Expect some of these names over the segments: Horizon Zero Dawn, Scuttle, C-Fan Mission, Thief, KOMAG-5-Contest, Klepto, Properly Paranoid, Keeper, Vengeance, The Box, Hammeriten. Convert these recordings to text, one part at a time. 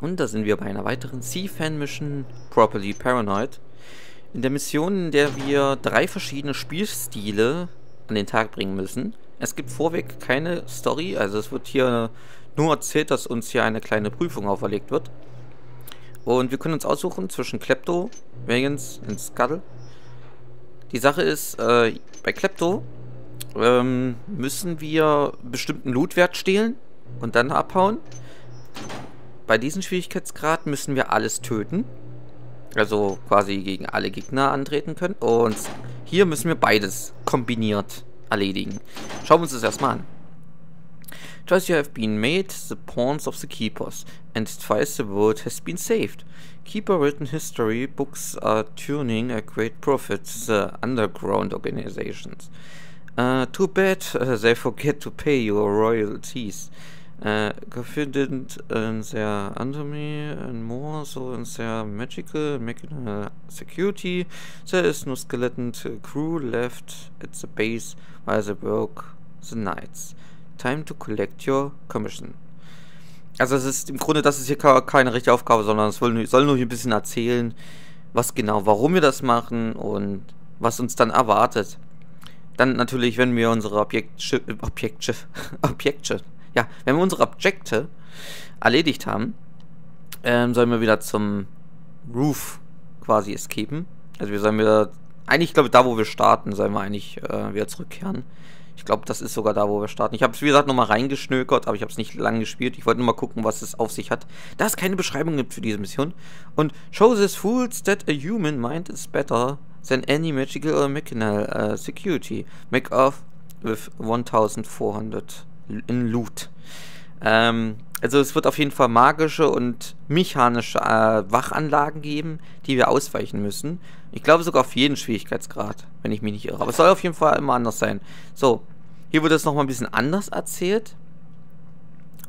Und da sind wir bei einer weiteren C-Fan Mission, Properly Paranoid. In der Mission, in der wir 3 verschiedene Spielstile an den Tag bringen müssen. Es gibt vorweg keine Story, also es wird hier nur erzählt, dass uns hier eine kleine Prüfung auferlegt wird. Und wir können uns aussuchen zwischen Klepto, Vengeance und Scuttle. Die Sache ist, bei Klepto müssen wir einen bestimmten Lootwert stehlen und dann abhauen. Bei diesem Schwierigkeitsgrad müssen wir alles töten. Also quasi gegen alle Gegner antreten können. Und hier müssen wir beides kombiniert erledigen. Schauen wir uns das erstmal an. Twice you have been made the pawns of the keepers, and twice the world has been saved. Keeper written history books are turning a great profit to the underground organizations. Too bad they forget to pay your royalties. Confident in their anatomy and more so in their mechanical security, there is no skeleton crew left at the base while they work the nights. Time to collect your commission. Also es ist im Grunde, das ist hier keine richtige Aufgabe, sondern es soll nur ein bisschen erzählen, was genau, warum wir das machen und was uns dann erwartet. Dann natürlich, wenn wir unsere Objekte erledigt haben, sollen wir wieder zum Roof quasi escapen. Also wir sollen wieder, eigentlich glaube ich, da wo wir starten, sollen wir eigentlich wieder zurückkehren. Ich glaube, das ist sogar da, wo wir starten. Ich habe es, wie gesagt, nochmal reingeschnökert, aber ich habe es nicht lang gespielt. Ich wollte nur mal gucken, was es auf sich hat. Da es keine Beschreibung gibt für diese Mission. Und show these fools that a human mind is better than any magical or mechanical security. Make off with 1400 in loot. Also es wird auf jeden Fall magische und mechanische Wachanlagen geben, die wir ausweichen müssen. Ich glaube sogar auf jeden Schwierigkeitsgrad, wenn ich mich nicht irre. Aber es soll auf jeden Fall immer anders sein. So, hier wird es nochmal ein bisschen anders erzählt.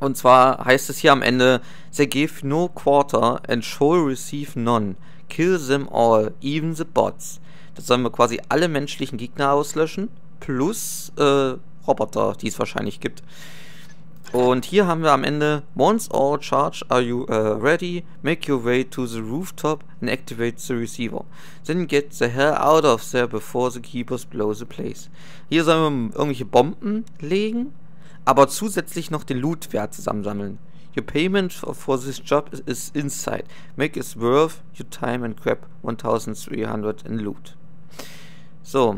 Und zwar heißt es hier am Ende, they give no quarter and shall receive none. Kill them all, even the bots. Das sollen wir quasi alle menschlichen Gegner auslöschen, plus Roboter, die es wahrscheinlich gibt. Und hier haben wir am Ende, once all charged, are you ready, make your way to the rooftop and activate the receiver. Then get the hell out of there before the keepers blow the place. Hier sollen wir irgendwelche Bomben legen, aber zusätzlich noch den Lootwert zusammensammeln. Your payment for this job is inside. Make it worth your time and grab 1300 in loot. So,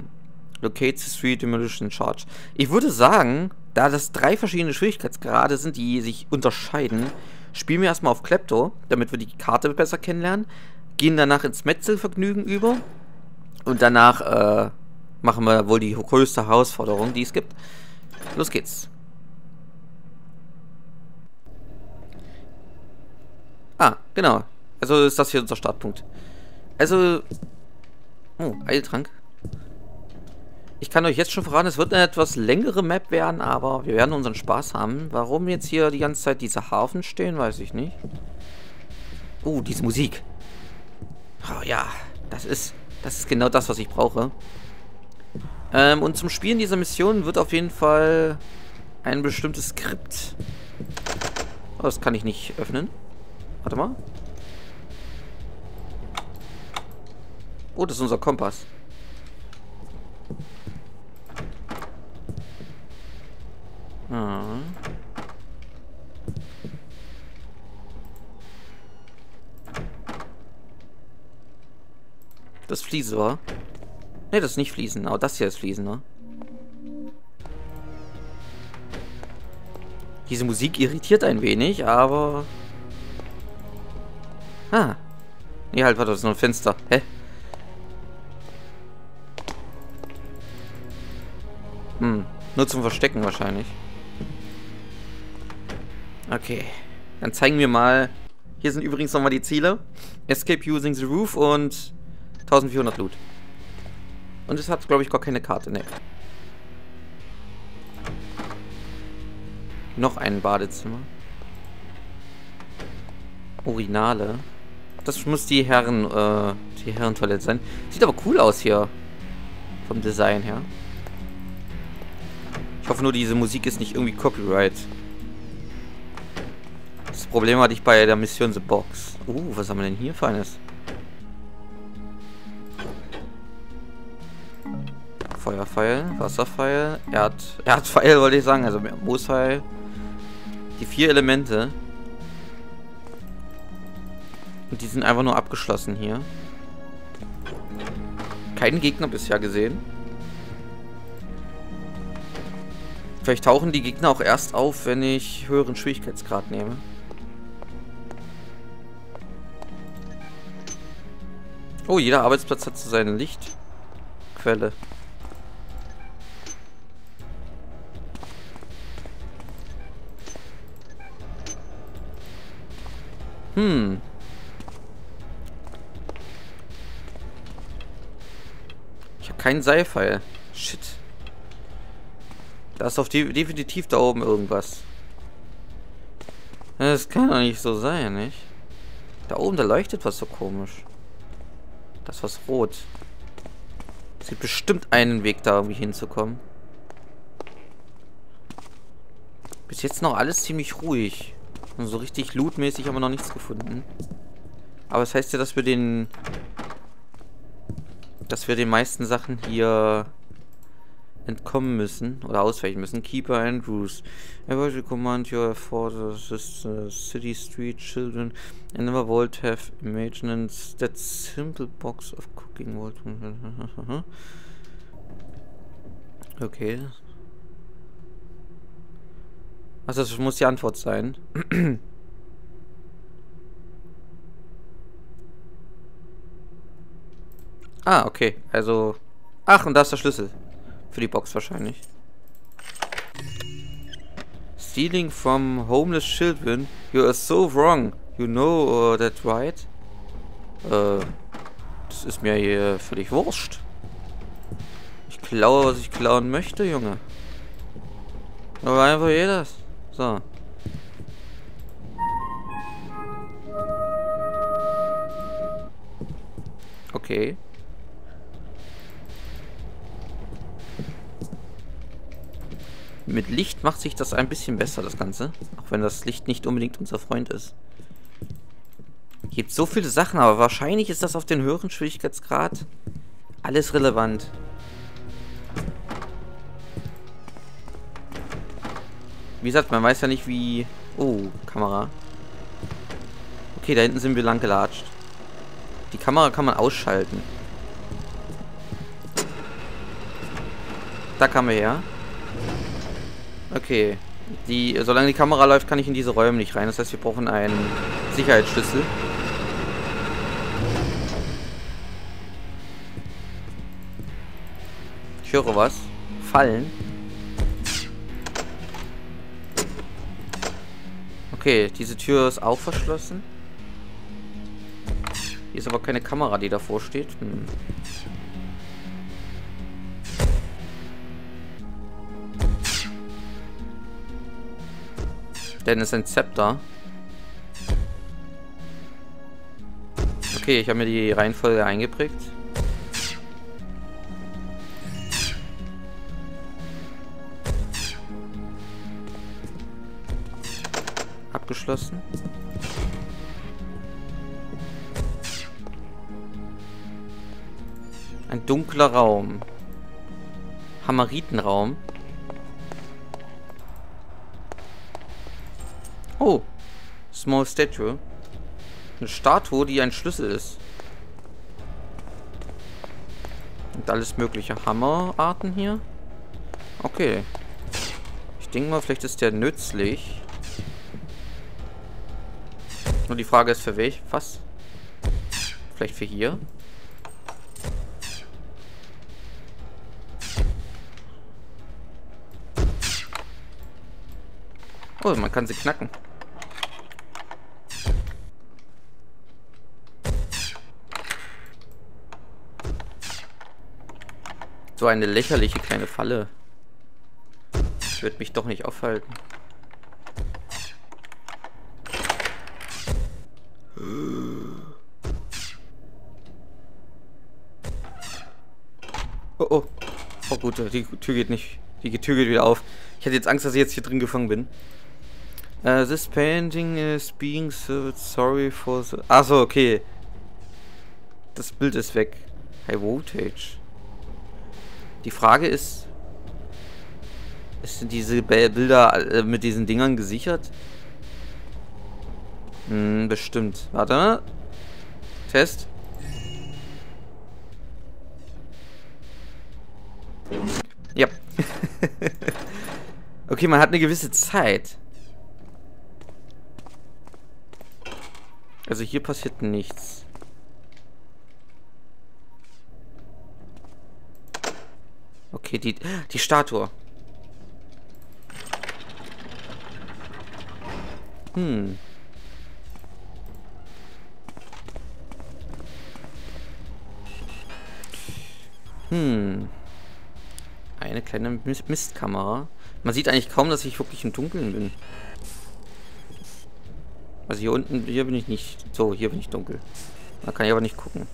locate the 3 demolition charge. Ich würde sagen, da das 3 verschiedene Schwierigkeitsgrade sind, die sich unterscheiden, spielen wir erstmal auf Klepto, damit wir die Karte besser kennenlernen, gehen danach ins Metzelvergnügen über und danach machen wir wohl die größte Herausforderung, die es gibt. Los geht's. Ah, genau. Also ist das hier unser Startpunkt. Also, oh, Eiltrank. Ich kann euch jetzt schon verraten, es wird eine etwas längere Map werden, aber wir werden unseren Spaß haben. Warum jetzt hier die ganze Zeit diese Hafen stehen, weiß ich nicht. Oh, diese Musik. Oh ja, das ist genau das, was ich brauche. Und zum Spielen dieser Mission wird auf jeden Fall ein bestimmtes Skript. Oh, das kann ich nicht öffnen. Warte mal. Oh, das ist unser Kompass. Das Fliesen war. Ne, das ist nicht Fliesen, aber das hier ist Fliesen, ne? Diese Musik irritiert ein wenig, aber. Ah. Ne, halt, warte, das ist nur ein Fenster. Hä? Hm, nur zum Verstecken wahrscheinlich. Okay, dann zeigen wir mal. Hier sind übrigens nochmal die Ziele. Escape using the roof und 1400 Loot. Und es hat, glaube ich, gar keine Karte, ne. Noch ein Badezimmer. Urinale. Das muss die Herrentoilette sein. Sieht aber cool aus hier. Vom Design her. Ich hoffe nur, diese Musik ist nicht irgendwie Copyright. Problem hatte ich bei der Mission The Box. Was haben wir denn hier Feines? Feuerpfeil, Wasserpfeil, Erdpfeil wollte ich sagen, also Moospfeil. Die 4 Elemente. Und die sind einfach nur abgeschlossen hier. Keinen Gegner bisher gesehen. Vielleicht tauchen die Gegner auch erst auf, wenn ich höheren Schwierigkeitsgrad nehme. Oh, jeder Arbeitsplatz hat so seine Lichtquelle. Ich habe keinen Seilpfeil. Shit. Da ist doch definitiv da oben irgendwas. Das kann doch nicht so sein, nicht? Da oben, da leuchtet was so komisch. Das ist was rot. Es gibt bestimmt einen Weg, da irgendwie hinzukommen. Bis jetzt noch alles ziemlich ruhig. Und so richtig lootmäßig haben wir noch nichts gefunden. Aber das heißt ja, dass wir den... dass wir den meisten Sachen hier... entkommen müssen oder ausweichen müssen. Keeper Andrews. I want to command your forces the city street children and never would have imagined that simple box of cooking would. Okay. Also das muss die Antwort sein. Okay. Also... Ach, und da ist der Schlüssel. Für die Box wahrscheinlich. Stealing from homeless children. You are so wrong. You know that right? Das ist mir hier völlig wurscht. Ich klaue, was ich klauen möchte, Junge. Aber einfach jedes. So. Okay. Mit Licht macht sich das ein bisschen besser, das Ganze. Auch wenn das Licht nicht unbedingt unser Freund ist. Gibt so viele Sachen, aber wahrscheinlich ist das auf den höheren Schwierigkeitsgrad alles relevant. Wie gesagt, man weiß ja nicht wie... Oh, Kamera. Okay, da hinten sind wir lang gelatscht. Die Kamera kann man ausschalten. Da kamen wir her. Okay, solange die Kamera läuft, kann ich in diese Räume nicht rein. Das heißt, wir brauchen einen Sicherheitsschlüssel. Ich höre was. Fallen. Okay, diese Tür ist auch verschlossen. Hier ist aber keine Kamera, die davor steht. Denn es ist ein Zepter. Okay, ich habe mir die Reihenfolge eingeprägt. Abgeschlossen. Ein dunkler Raum. Hammeritenraum. Oh, Small Statue. Eine Statue, die ein Schlüssel ist. Und alles mögliche Hammerarten hier. Okay. Ich denke mal, vielleicht ist der nützlich. Nur die Frage ist, für welch? Was? Vielleicht für hier? Oh, man kann sie knacken. So eine lächerliche kleine Falle. Ich würde mich doch nicht aufhalten. Oh. Oh gut, die Tür geht nicht. Die Tür geht wieder auf. Ich hatte jetzt Angst, dass ich jetzt hier drin gefangen bin. This painting is being so sorry for the... Achso, okay. Das Bild ist weg. High Voltage. Die Frage ist... Sind diese Bilder mit diesen Dingern gesichert? Hm, bestimmt. Warte. Test. Ja. Okay, man hat eine gewisse Zeit. Also hier passiert nichts. Okay, die Statue. Hm. Hm. Eine kleine Mistkamera. Man sieht eigentlich kaum, dass ich wirklich im Dunkeln bin. Also hier unten, hier bin ich nicht. So, hier bin ich dunkel. Da kann ich aber nicht gucken.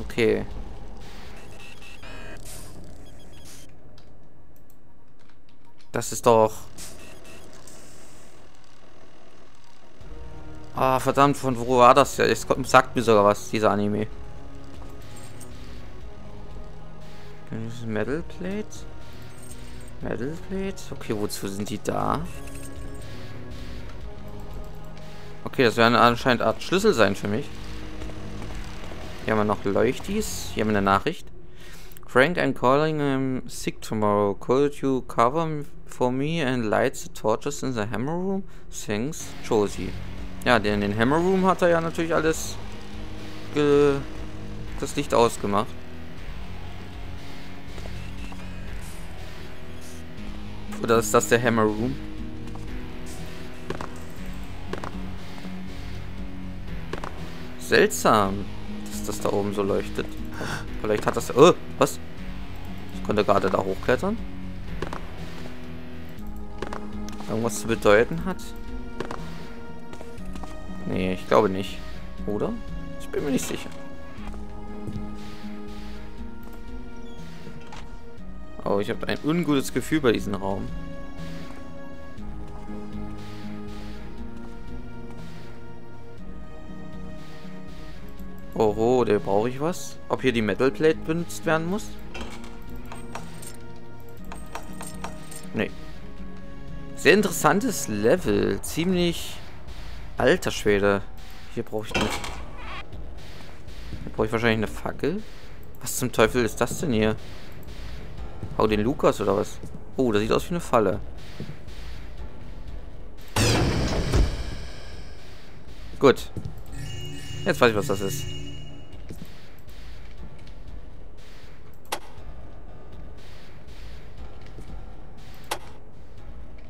Okay. Das ist doch... Ah, verdammt, von wo war das ja? Jetzt sagt mir sogar was, dieser Anime. Metal Plate? Metal Plate? Okay, wozu sind die da? Okay, das werden anscheinend eine Art Schlüssel sein für mich. Hier haben wir noch Leuchtis. Hier haben wir eine Nachricht. Frank, I'm calling, I'm sick tomorrow. Could you cover for me and light the torches in the hammer room? Thanks, Josie. Ja, denn in den Hammer Room hat er ja natürlich alles das Licht ausgemacht. Oder ist das der Hammer Room? Seltsam, dass das da oben so leuchtet. Vielleicht hat das... Oh, was? Ich konnte gerade da hochklettern. Irgendwas zu bedeuten hat. Nee, ich glaube nicht. Oder? Ich bin mir nicht sicher. Oh, ich habe ein ungutes Gefühl bei diesem Raum. Oho, da brauche ich was. Ob hier die Metal Plate benutzt werden muss? Nee. Sehr interessantes Level. Ziemlich... Alter Schwede. Hier brauche ich nicht. Hier brauche ich wahrscheinlich eine Fackel. Was zum Teufel ist das denn hier? Hau den Lukas oder was? Oh, das sieht aus wie eine Falle. Gut. Jetzt weiß ich, was das ist.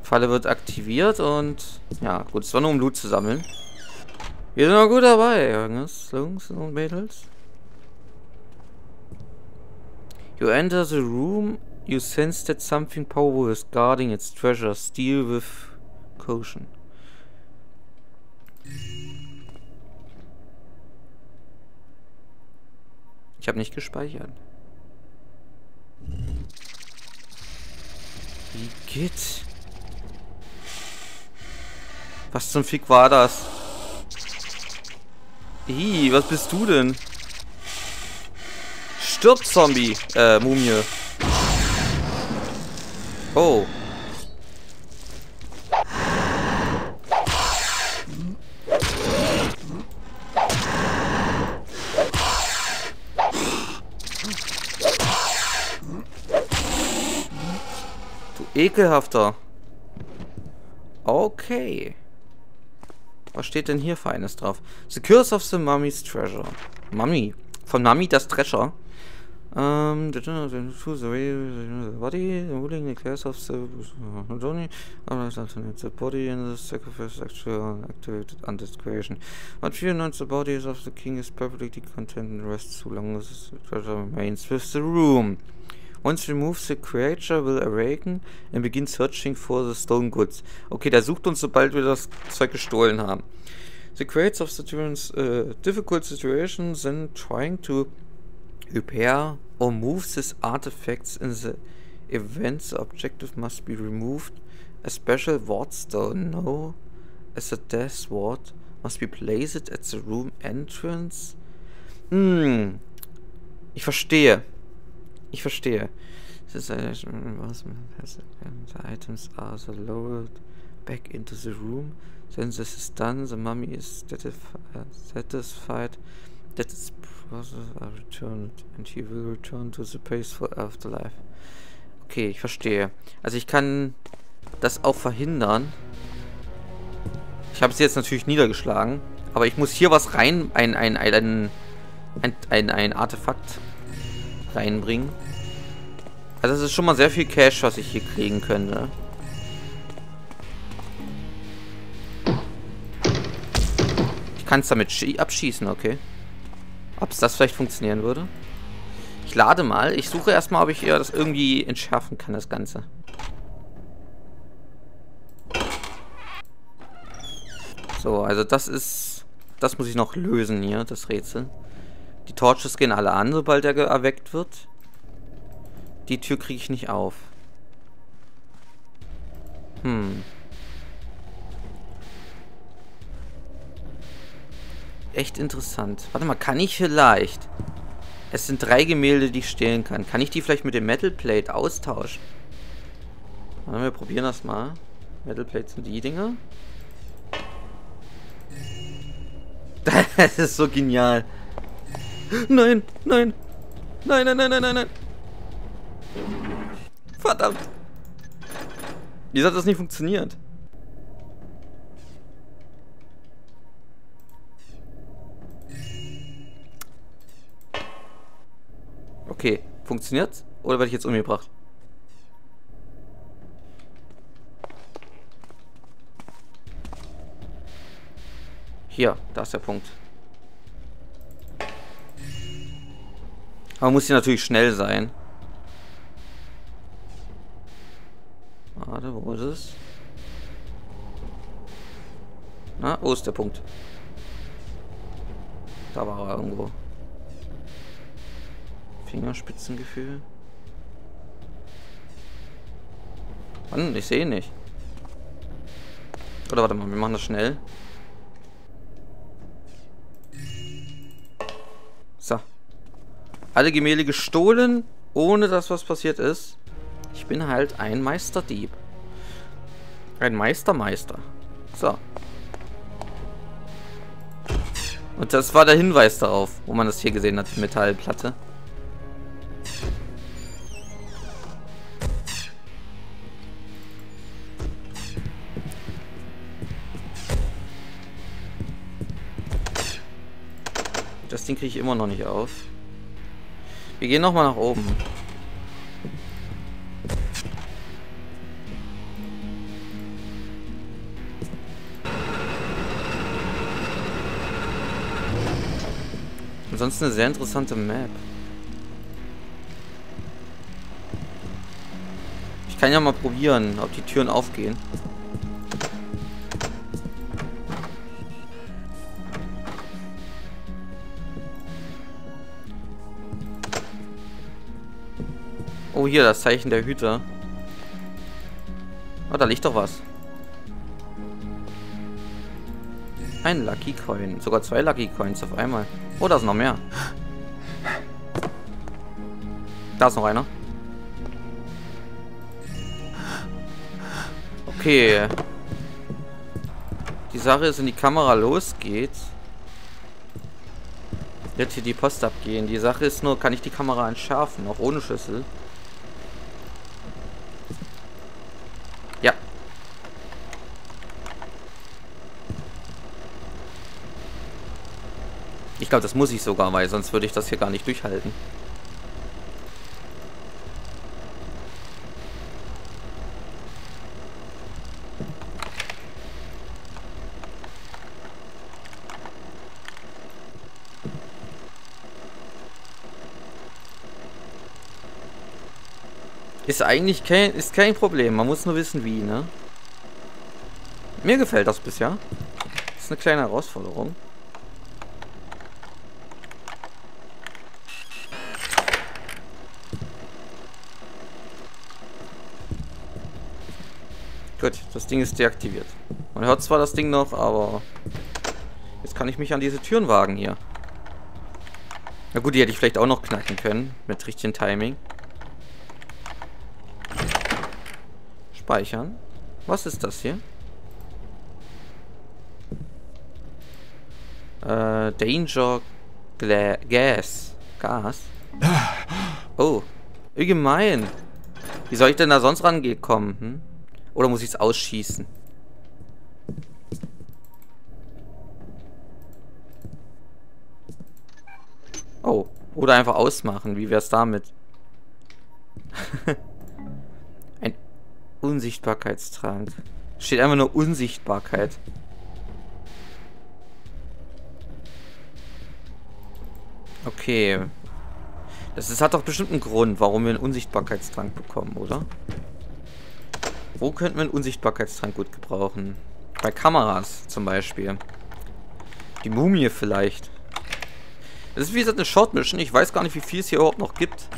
Falle wird aktiviert und... Ja, gut, es war nur um Loot zu sammeln. Wir sind noch gut dabei, Jungs und Mädels. You enter the room, you sense that something powerful is guarding its treasures. Deal with caution. Ich habe nicht gespeichert. Wie geht's? Was zum Fick war das? Ih, was bist du denn? Stirb, Zombie! Mumie. Oh. Du ekelhafter. Okay. Was steht denn hier für eines drauf? The Curse of the Mummy's Treasure. Mummy. Von Mummy das Treasure. The body, ruling the curse of the Johnny, the body and the sacrifice actually activated under creation. But fear not, the bodies of the king is perfectly content and rests so long as the treasure remains with the room. Once removed, the creature will awaken and begin searching for the stone goods. Okay, der sucht uns, sobald wir das Zeug gestohlen haben. The creates of the difficult situation, then trying to Repair or move these artifacts in the events objective must be removed. A special wardstone known as a death ward must be placed at the room entrance. Hm. Ich verstehe. Ich verstehe. This items are lowered back into the room. Then this is done. The mummy is satisfied that its processes are returned and she will return to the peaceful afterlife. Okay, ich verstehe. Also ich kann das auch verhindern. Ich habe sie jetzt natürlich niedergeschlagen, aber ich muss hier was rein, ein Artefakt reinbringen. Also das ist schon mal sehr viel Cash, was ich hier kriegen könnte. Ich kann es damit abschießen, okay. Ob es das vielleicht funktionieren würde? Ich lade mal. Ich suche erstmal, ob ich eher das irgendwie entschärfen kann, das Ganze. So, also das ist... Das muss ich noch lösen hier, das Rätsel. Die Torches gehen alle an, sobald er erweckt wird. Die Tür kriege ich nicht auf. Hm. Echt interessant. Warte mal, kann ich vielleicht... Es sind 3 Gemälde, die ich stehlen kann. Kann ich die vielleicht mit dem Metal Plate austauschen? Warte, wir probieren das mal. Metal Plates sind die Dinger. Das ist so genial. Nein, nein. Nein, nein, nein, nein, nein, nein. Verdammt. Wieso hat das nicht funktioniert? Okay, funktioniert's? Oder werde ich jetzt umgebracht? Hier, da ist der Punkt. Aber man muss hier natürlich schnell sein. Warte, wo ist es? Na, wo ist der Punkt? Da war er irgendwo. Fingerspitzengefühl. Mann, ich sehe ihn nicht. Oder warte mal, wir machen das schnell. So. Alle Gemälde gestohlen, ohne dass was passiert ist. Ich bin halt ein Meisterdieb. Ein Meistermeister. So. Und das war der Hinweis darauf, wo man das hier gesehen hat, die Metallplatte. Das Ding kriege ich immer noch nicht auf. Wir gehen nochmal nach oben. Ansonsten eine sehr interessante Map. Ich kann ja mal probieren, ob die Türen aufgehen. Oh, hier, das Zeichen der Hüter. Oh, da liegt doch was. Ein Lucky Coin. Sogar 2 Lucky Coins auf einmal. Oh, da ist noch mehr. Da ist noch einer. Okay. Die Sache ist, wenn die Kamera losgeht, wird hier die Post abgehen. Die Sache ist nur, kann ich die Kamera entschärfen, auch ohne Schlüssel? Ja. Ich glaube, das muss ich sogar, weil sonst würde ich das hier gar nicht durchhalten. Ist eigentlich kein Problem. Man muss nur wissen, wie, ne? Mir gefällt das bisher. Ist eine kleine Herausforderung. Gut, das Ding ist deaktiviert. Man hört zwar das Ding noch, aber jetzt kann ich mich an diese Türen wagen hier. Na gut, die hätte ich vielleicht auch noch knacken können. Mit richtigem Timing. Speichern. Was ist das hier? Danger Gas. Gas. Oh. Allgemein. Wie soll ich denn da sonst rangekommen? Hm? Oder muss ich es ausschießen? Oh. Oder einfach ausmachen. Wie wär's damit? Ein Unsichtbarkeitstrank. Steht einfach nur Unsichtbarkeit. Okay. Das hat doch bestimmt einen Grund, warum wir einen Unsichtbarkeitstrank bekommen, oder? Wo könnten wir einen Unsichtbarkeitstrank gut gebrauchen? Bei Kameras zum Beispiel. Die Mumie vielleicht. Das ist wie gesagt eine Short Mission. Ich weiß gar nicht, wie viel es hier überhaupt noch gibt.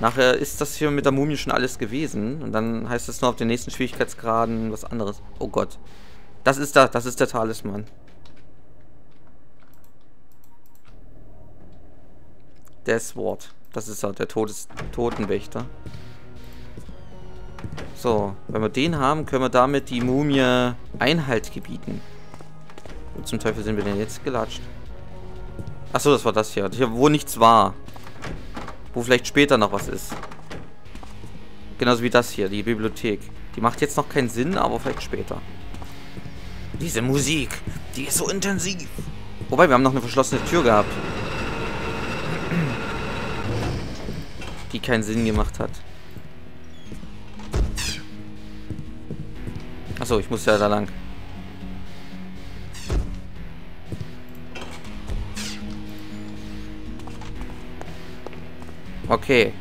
Nachher ist das hier mit der Mumie schon alles gewesen. Und dann heißt es nur auf den nächsten Schwierigkeitsgraden was anderes. Oh Gott. Das ist der Talisman. Death Ward. Das ist ja der Totenwächter. So, wenn wir den haben, können wir damit die Mumie Einhalt gebieten. Wo zum Teufel sind wir denn jetzt gelatscht? Achso, das war das hier. Hier, wo nichts war. Wo vielleicht später noch was ist. Genauso wie das hier, die Bibliothek. Die macht jetzt noch keinen Sinn, aber vielleicht später. Diese Musik, die ist so intensiv. Wobei, wir haben noch eine verschlossene Tür gehabt. Die keinen Sinn gemacht hat. Achso, ich muss ja da lang. Okay.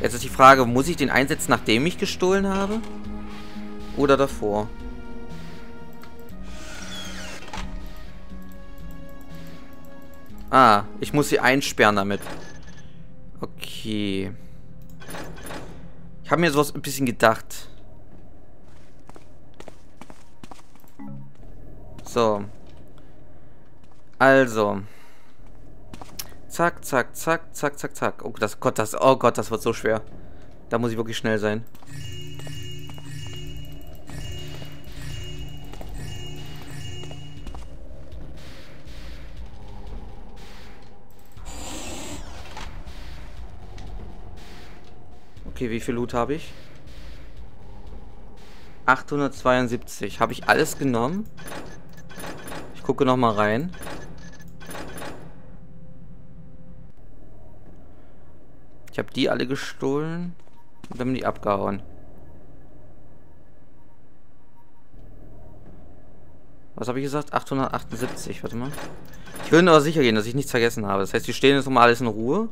Jetzt ist die Frage, muss ich den einsetzen, nachdem ich gestohlen habe? Oder davor? Ah, ich muss sie einsperren damit. Okay. Ich habe mir sowas ein bisschen gedacht. So. Also. Zack, zack, zack, zack, zack, zack. Oh Gott, das wird so schwer. Da muss ich wirklich schnell sein. Okay, wie viel Loot habe ich? 872. Habe ich alles genommen? Ich gucke nochmal rein. Ich habe die alle gestohlen und dann bin ich abgehauen. Was habe ich gesagt? 878. Warte mal. Ich will nur sicher gehen, dass ich nichts vergessen habe. Das heißt, die stehen jetzt nochmal alles in Ruhe.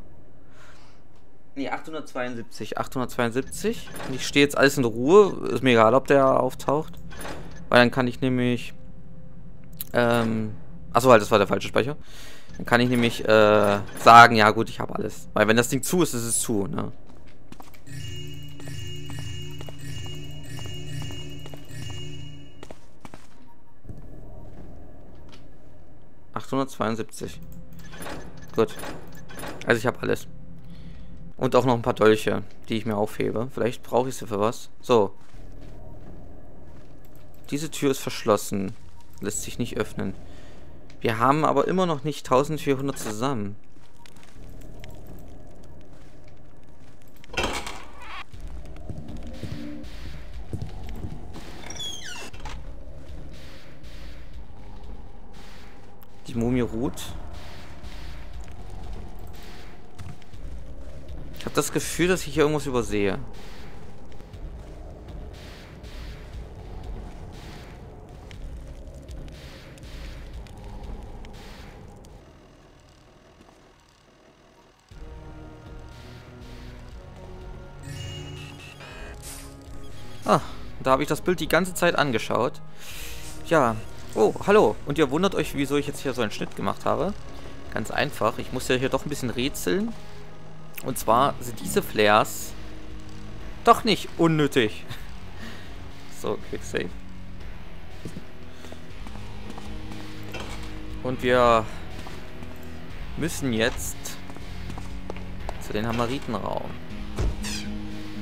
Nee, 872. 872. Und ich stehe jetzt alles in Ruhe. Ist mir egal, ob der auftaucht. Weil dann kann ich nämlich... achso, halt, das war der falsche Speicher. Dann kann ich nämlich sagen, ja gut, ich habe alles. Weil wenn das Ding zu ist, ist es zu, ne? ...872. Gut. Also ich habe alles. Und auch noch ein paar Dolche, die ich mir aufhebe. Vielleicht brauche ich sie für was. So. Diese Tür ist verschlossen. Lässt sich nicht öffnen. Wir haben aber immer noch nicht 1400 zusammen. Die Mumie ruht. Ich habe das Gefühl, dass ich hier irgendwas übersehe. Ah, da habe ich das Bild die ganze Zeit angeschaut. Ja. Oh, hallo. Und ihr wundert euch, wieso ich jetzt hier so einen Schnitt gemacht habe. Ganz einfach. Ich muss ja hier doch ein bisschen rätseln. Und zwar sind diese Flares doch nicht unnötig. So, Quick Save. Und wir müssen jetzt zu den Hamaritenraum.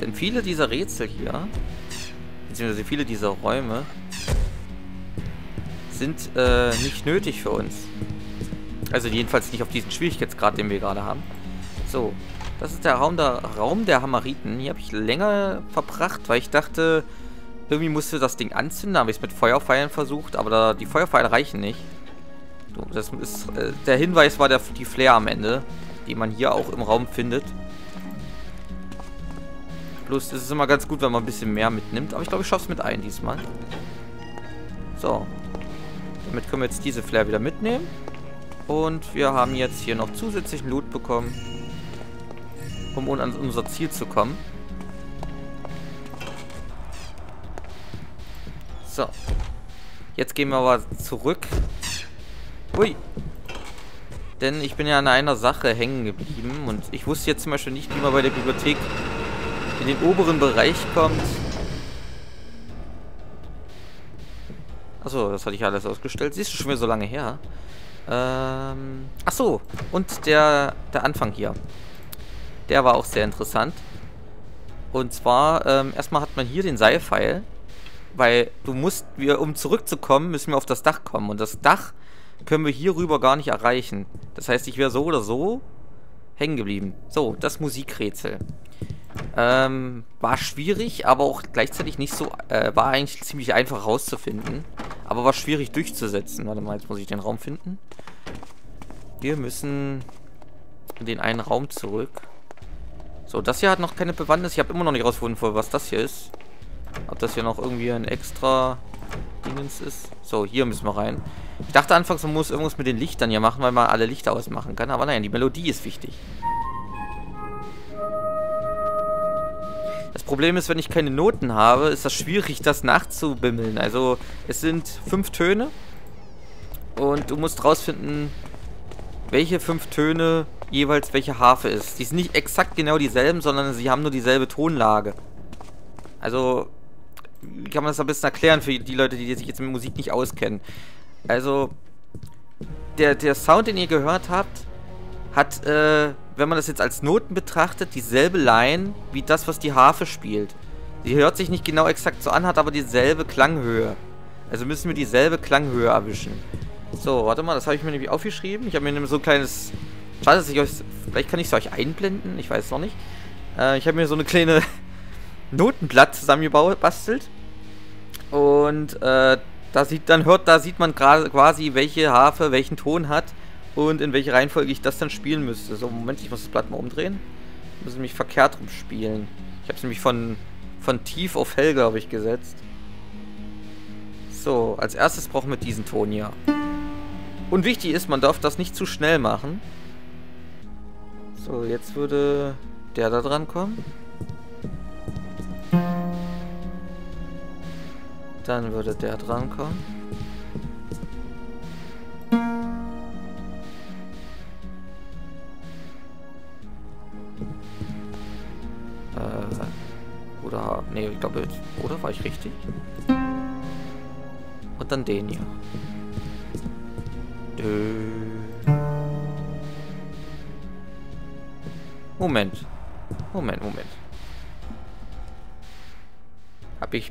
Denn viele dieser Rätsel hier, beziehungsweise viele dieser Räume, sind nicht nötig für uns. Also jedenfalls nicht auf diesen Schwierigkeitsgrad, den wir gerade haben. So, das ist der Raum der Hamariten. Hier habe ich länger verbracht, weil ich dachte, irgendwie musste das Ding anzünden. Da habe ich es mit Feuerpfeilen versucht, aber da, die Feuerpfeile reichen nicht. So, das ist, der Hinweis war die Flare am Ende, die man hier auch im Raum findet. Bloß ist es immer ganz gut, wenn man ein bisschen mehr mitnimmt. Aber ich glaube, ich schaffe es mit ein diesmal. So. Damit können wir jetzt diese Flare wieder mitnehmen. Und wir haben jetzt hier noch zusätzlichen Loot bekommen, um an unser Ziel zu kommen. So. Jetzt gehen wir aber zurück. Ui. Denn ich bin ja an einer Sache hängen geblieben. Und ich wusste jetzt zum Beispiel nicht, wie man bei der Bibliothek in den oberen Bereich kommt. Achso, das hatte ich alles ausgestellt. Siehst du, schon wieder so lange her. Achso, und der Anfang hier. Der war auch sehr interessant. Und zwar, erstmal hat man hier den Seilpfeil. Weil um zurückzukommen, müssen wir auf das Dach kommen. Und das Dach können wir hier rüber gar nicht erreichen. Das heißt, ich wäre so oder so hängen geblieben. So, das Musikrätsel. War schwierig, aber auch gleichzeitig nicht so, war eigentlich ziemlich einfach rauszufinden, aber war schwierig durchzusetzen. Warte mal, jetzt muss ich den Raum finden. Wir müssen in den einen Raum zurück. So, das hier hat noch keine Bewandtnis. Ich habe immer noch nicht rausgefunden, was das hier ist. Ob das hier noch irgendwie ein extra Dingens ist. So, hier müssen wir rein. Ich dachte anfangs, man muss irgendwas mit den Lichtern hier machen, weil man alle Lichter ausmachen kann, aber nein, die Melodie ist wichtig. Das Problem ist, wenn ich keine Noten habe, ist das schwierig, das nachzubimmeln. Also, es sind 5 Töne und du musst rausfinden, welche 5 Töne jeweils welche Harfe ist. Die sind nicht exakt genau dieselben, sondern sie haben nur dieselbe Tonlage. Also, wie kann man das am besten erklären für die Leute, die sich jetzt mit Musik nicht auskennen? Also, der Sound, den ihr gehört habt, hat, wenn man das jetzt als Noten betrachtet, dieselbe Line wie das, was die Harfe spielt. Sie hört sich nicht genau exakt so an, hat aber dieselbe Klanghöhe. Also müssen wir dieselbe Klanghöhe erwischen. So, warte mal, das habe ich mir nämlich aufgeschrieben. Ich habe mir nämlich so ein kleines... Schade, dass ich euch... Vielleicht kann ich es euch einblenden, ich weiß noch nicht. Ich habe mir so eine kleine Notenblatt zusammengebaut, bastelt. Und da sieht man gerade quasi, welche Harfe welchen Ton hat. Und in welche Reihenfolge ich das dann spielen müsste. So, Moment, ich muss das Blatt mal umdrehen. Ich muss nämlich verkehrt rumspielen. Ich habe es nämlich von tief auf hell, glaube ich, gesetzt. So, als erstes brauchen wir diesen Ton hier. Und wichtig ist, man darf das nicht zu schnell machen. So, jetzt würde der da dran kommen. Dann würde der dran kommen. Oder, nee, ich glaube, oder war ich richtig? Und dann den hier. Moment.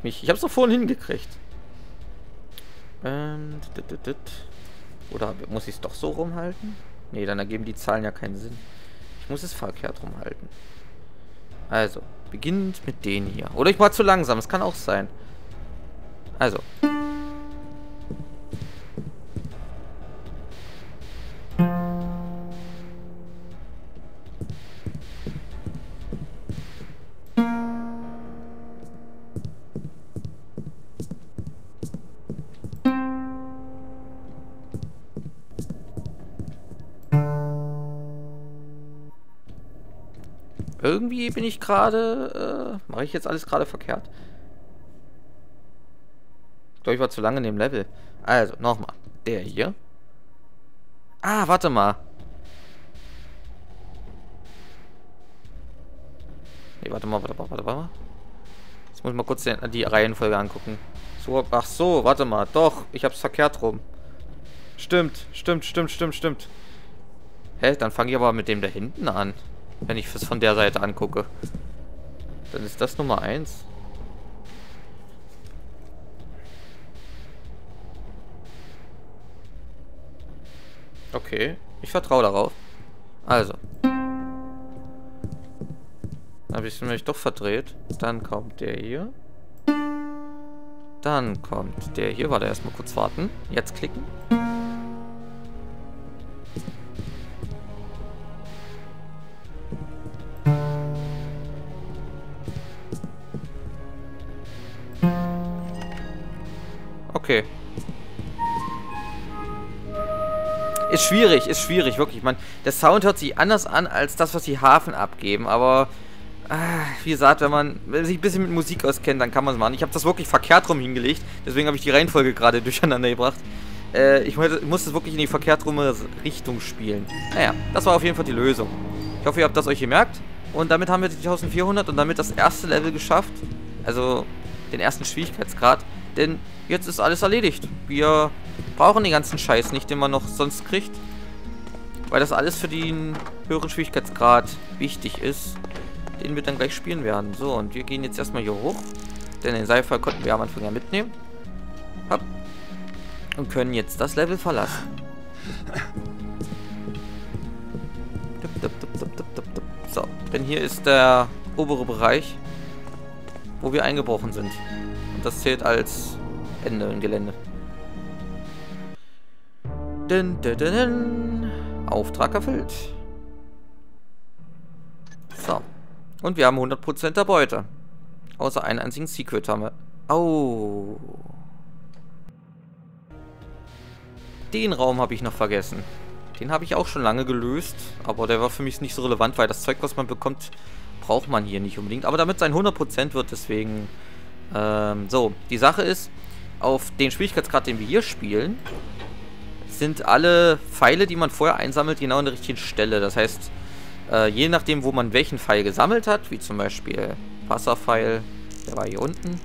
Ich hab's doch vorhin hingekriegt. Oder muss ich es doch so rumhalten? Nee, dann ergeben die Zahlen ja keinen Sinn. Ich muss es verkehrt rumhalten. Also, beginnend mit denen hier. Oder ich war zu langsam, das kann auch sein. Also. Irgendwie bin ich gerade... mache ich jetzt alles gerade verkehrt? Ich glaube, ich war zu lange in dem Level. Also, nochmal. Der hier. Ah, warte mal. Nee, warte mal. Jetzt Muss mal kurz die Reihenfolge angucken. So, ach so, warte mal. Doch, ich hab's verkehrt rum. Stimmt. Hä, dann fange ich aber mit dem da hinten an. Wenn ich es von der Seite angucke. Dann ist das Nummer 1. Okay, ich vertraue darauf. Also. Habe ich es nämlich doch verdreht. Dann kommt der hier. Dann kommt der hier. Warte, erstmal kurz warten. Jetzt klicken. Okay. Ist schwierig, wirklich. Man, der Sound hört sich anders an, als das, was die Hafen abgeben. Aber, wie gesagt, wenn man sich ein bisschen mit Musik auskennt, dann kann man es machen. Ich habe das wirklich verkehrt rum hingelegt. Deswegen habe ich die Reihenfolge gerade durcheinander gebracht. Ich muss das wirklich in die verkehrt rum Richtung spielen. Naja, das war auf jeden Fall die Lösung. Ich hoffe, ihr habt das euch gemerkt. Und damit haben wir die 1400 und damit das erste Level geschafft. Also, den ersten Schwierigkeitsgrad. Denn jetzt ist alles erledigt. Wir brauchen den ganzen Scheiß nicht, den man noch sonst kriegt. Weil das alles für den höheren Schwierigkeitsgrad wichtig ist, den wir dann gleich spielen werden. So, und wir gehen jetzt erstmal hier hoch. Denn den Seilfall konnten wir am Anfang ja mitnehmen. Hopp. Und können jetzt das Level verlassen. So, denn hier ist der obere Bereich, wo wir eingebrochen sind. Und das zählt als Ende im Gelände. Auftrag erfüllt. So. Und wir haben 100% der Beute. Außer einen einzigen Secret haben wir. Oh. Den Raum habe ich noch vergessen. Den habe ich auch schon lange gelöst. Aber der war für mich nicht so relevant, weil das Zeug, was man bekommt, braucht man hier nicht unbedingt. Aber damit es ein 100% wird, deswegen... so, die Sache ist, auf den Schwierigkeitsgrad, den wir hier spielen, sind alle Pfeile, die man vorher einsammelt, genau an der richtigen Stelle. Das heißt, je nachdem, wo man welchen Pfeil gesammelt hat, wie zum Beispiel Wasserpfeil, der war hier unten,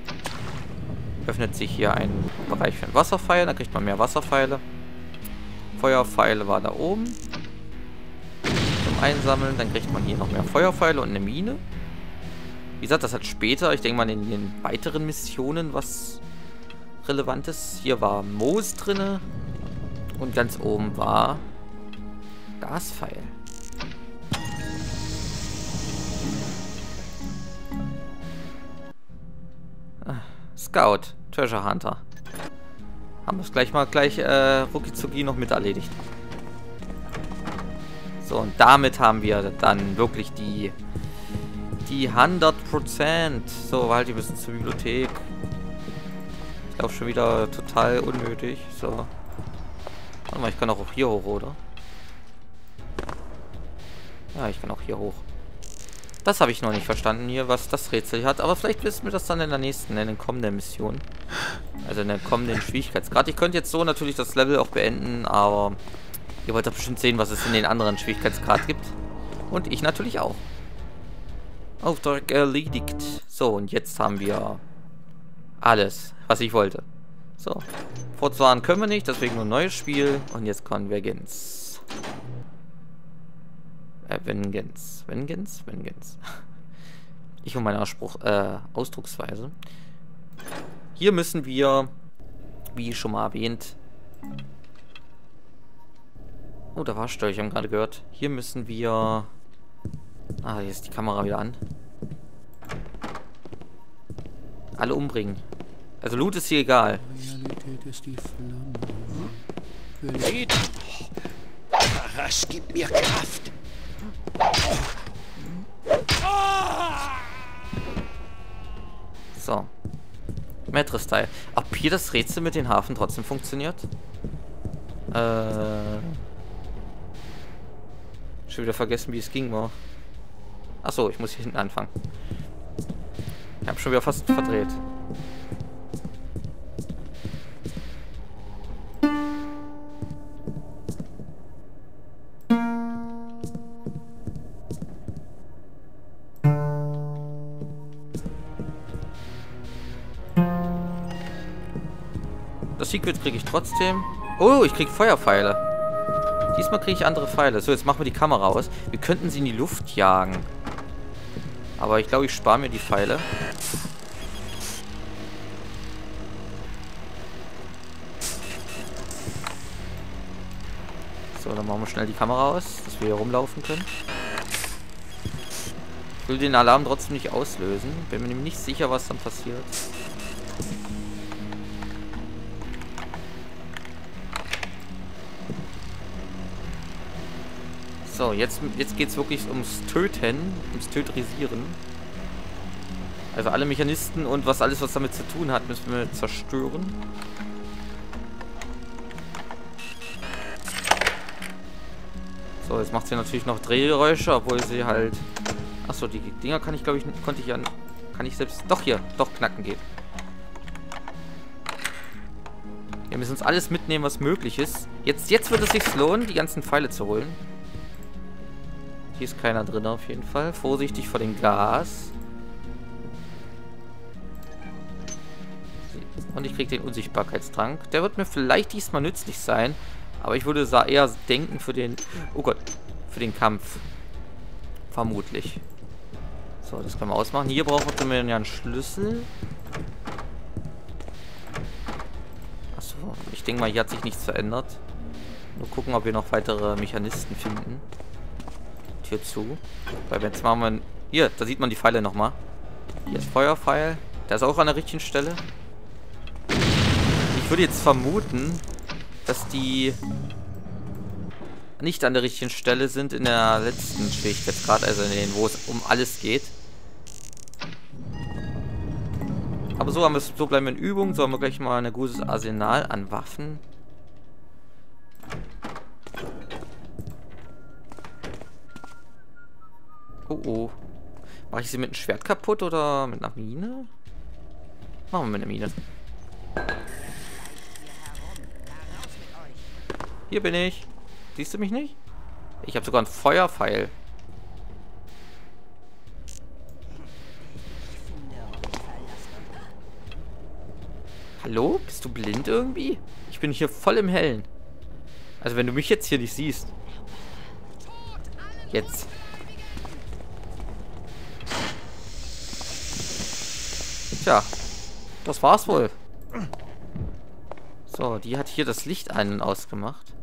öffnet sich hier ein Bereich für einen Wasserpfeil, da kriegt man mehr Wasserpfeile. Feuerpfeile war da oben zum Einsammeln, dann kriegt man hier noch mehr Feuerpfeile und eine Mine. Wie gesagt, das hat später, ich denke mal in den weiteren Missionen, was Relevantes. Hier war Moos drinne und ganz oben war Gaspfeil. Scout, Treasure Hunter. Haben wir es gleich ruckizucki noch mit erledigt. So, und damit haben wir dann wirklich die 100%. So, halt, wir müssen zur Bibliothek. Ich glaube schon wieder total unnötig. So. Warte mal, ich kann auch hier hoch, oder? Ja, ich kann auch hier hoch. Das habe ich noch nicht verstanden hier, was das Rätsel hat. Aber vielleicht wissen wir das dann in der nächsten, in den kommenden Missionen. Also in der kommenden Schwierigkeitsgrad. Ich könnte jetzt so natürlich das Level auch beenden, aber ihr wollt doch bestimmt sehen, was es in den anderen Schwierigkeitsgrad gibt. Und ich natürlich auch. Auftrag erledigt. So, und jetzt haben wir alles, was ich wollte. So, fortfahren können wir nicht, deswegen nur ein neues Spiel. Und jetzt kommt Vengeance. Vengeance. Ich und meine Ausdrucksweise. Hier müssen wir, wie schon mal erwähnt... Oh, da war Störch, ich habe gerade gehört. Hier müssen wir... Ah, hier ist die Kamera wieder an. Alle umbringen. Also Loot ist hier egal. Realität ist die Flamme. Lied! Das gibt mir Kraft! So. Mattress-Teil. Ob hier das Rätsel mit den Hafen trotzdem funktioniert? Schon wieder vergessen, wie es ging, war. Achso, ich muss hier hinten anfangen. Ich habe schon wieder fast verdreht. Secret kriege ich trotzdem. Oh, ich kriege Feuerpfeile. Diesmal kriege ich andere Pfeile. So, jetzt machen wir die Kamera aus. Wir könnten sie in die Luft jagen. Aber ich glaube, ich spare mir die Pfeile. So, dann machen wir schnell die Kamera aus, dass wir hier rumlaufen können. Ich will den Alarm trotzdem nicht auslösen. Bin mir nämlich nicht sicher, was dann passiert. So, jetzt geht es wirklich ums Töten, ums Tötrisieren. Also alle Mechanisten und was alles, was damit zu tun hat, müssen wir zerstören. So, jetzt macht sie natürlich noch Drehgeräusche, obwohl sie halt... Achso, die Dinger kann ich, glaube ich, konnte ich ja... Kann ich selbst... Doch, hier. Doch, knacken geht. Wir müssen uns alles mitnehmen, was möglich ist. Jetzt wird es sich lohnen, die ganzen Pfeile zu holen. Hier ist keiner drin auf jeden Fall. Vorsichtig vor dem Gas. Und ich kriege den Unsichtbarkeitstrank. Der wird mir vielleicht diesmal nützlich sein. Aber ich würde eher denken für den... Oh Gott. Für den Kampf. Vermutlich. So, das können wir ausmachen. Hier brauchen wir ja einen Schlüssel. Achso. Ich denke mal, hier hat sich nichts verändert. Nur gucken, ob wir noch weitere Mechanisten finden. Tür zu. Weil jetzt machen wir... Hier, da sieht man die Pfeile nochmal. Hier ist Feuerpfeil. Der ist auch an der richtigen Stelle. Ich würde jetzt vermuten, dass die nicht an der richtigen Stelle sind in der letzten Schicht. Jetzt gerade, also in denen, wo es um alles geht. Aber so haben wir so bleiben wir in Übung. So haben wir gleich mal ein gutes Arsenal an Waffen. Oh oh. Mache ich sie mit einem Schwert kaputt oder mit einer Mine? Machen wir mit einer Mine. Hier bin ich. Siehst du mich nicht? Ich habe sogar einen Feuerpfeil. Hallo? Bist du blind irgendwie? Ich bin hier voll im Hellen. Also wenn du mich jetzt hier nicht siehst. Jetzt. Tja, das war's wohl. So, die hat hier das Licht ein- und ausgemacht.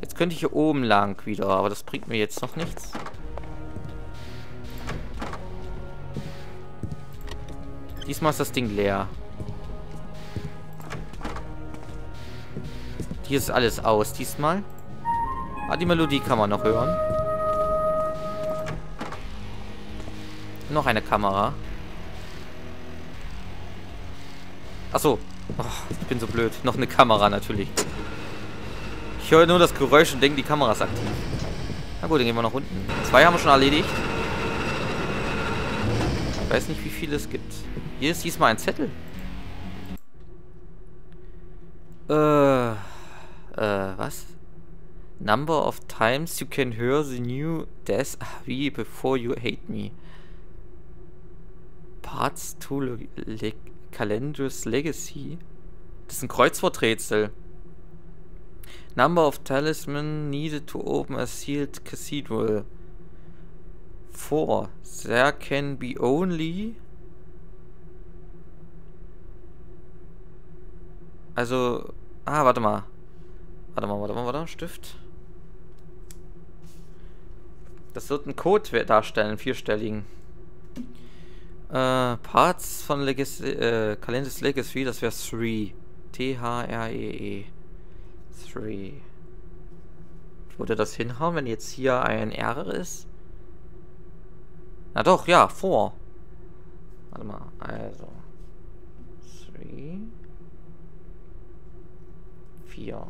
Jetzt könnte ich hier oben lang wieder, aber das bringt mir jetzt noch nichts. Diesmal ist das Ding leer. Hier ist alles aus diesmal. Ah, die Melodie kann man noch hören. Noch eine Kamera. Achso. Oh, ich bin so blöd. Noch eine Kamera natürlich. Ich höre nur das Geräusch und denke, die Kamera ist aktiv. Na gut, dann gehen wir nach unten. 2 haben wir schon erledigt. Ich weiß nicht, wie viele es gibt. Hier ist diesmal ein Zettel. Was? Number of times you can hear the new death wie before you hate me. Parts to Calendar's Legacy. Das ist ein Kreuzworträtsel. Number of talisman needed to open a sealed cathedral. 4. There can be only... Also... Ah, warte mal. Warte mal. Stift. Das wird einen Code darstellen, einen vierstelligen. Parts von Calendar's Legacy, das wäre 3. T-H-R-E-E. 3. Ich würde das hinhauen, wenn jetzt hier ein R ist. Na doch, ja, 4. Warte mal, also. 3. 4.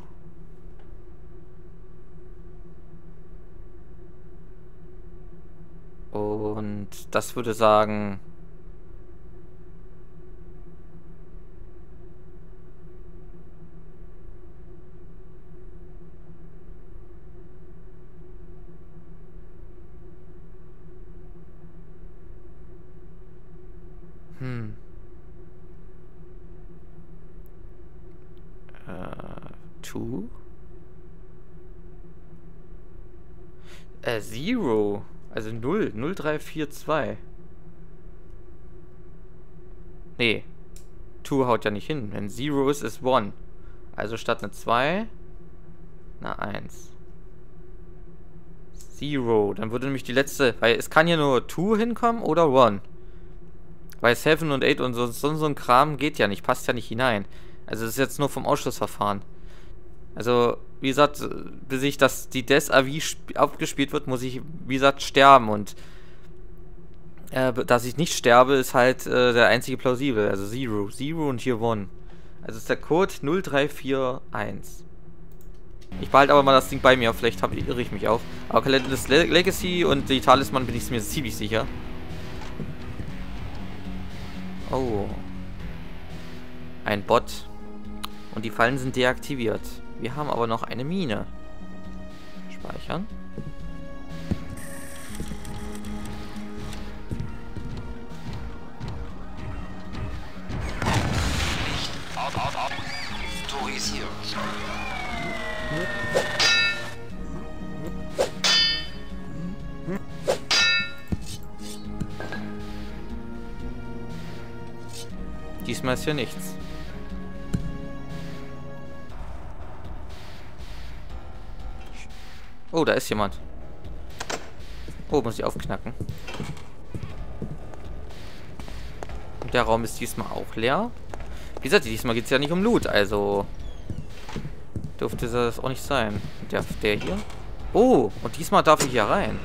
Und das würde sagen... Two. Zero. Also 0. 0342. Nee. 2 haut ja nicht hin. Wenn 0 ist, ist 1. Also statt eine 2. Na 1. 0. Dann würde nämlich die letzte. Weil es kann ja nur 2 hinkommen oder 1. Weil 7 und 8 und so ein Kram geht ja nicht. Passt ja nicht hinein. Also das ist jetzt nur vom Ausschlussverfahren. Also, wie gesagt, bis ich das die Des-Avis abgespielt wird, muss ich, wie gesagt, sterben. Und dass ich nicht sterbe, ist halt der einzige plausibel. Also 0. 0 und hier 1. Also ist der Code 0341. Ich behalte aber mal das Ding bei mir. Vielleicht irre ich mich auch. Aber Calendar's Legacy und die Talisman bin ich mir ziemlich sicher. Oh. Ein Bot. Und die Fallen sind deaktiviert. Wir haben aber noch eine Mine. Speichern. Out. Autorisiert. Diesmal ist hier nichts. Oh, da ist jemand. Oh, muss ich aufknacken. Und der Raum ist diesmal auch leer. Wie gesagt, diesmal geht es ja nicht um Loot, also dürfte das auch nicht sein. Der hier. Oh, und diesmal darf ich hier rein.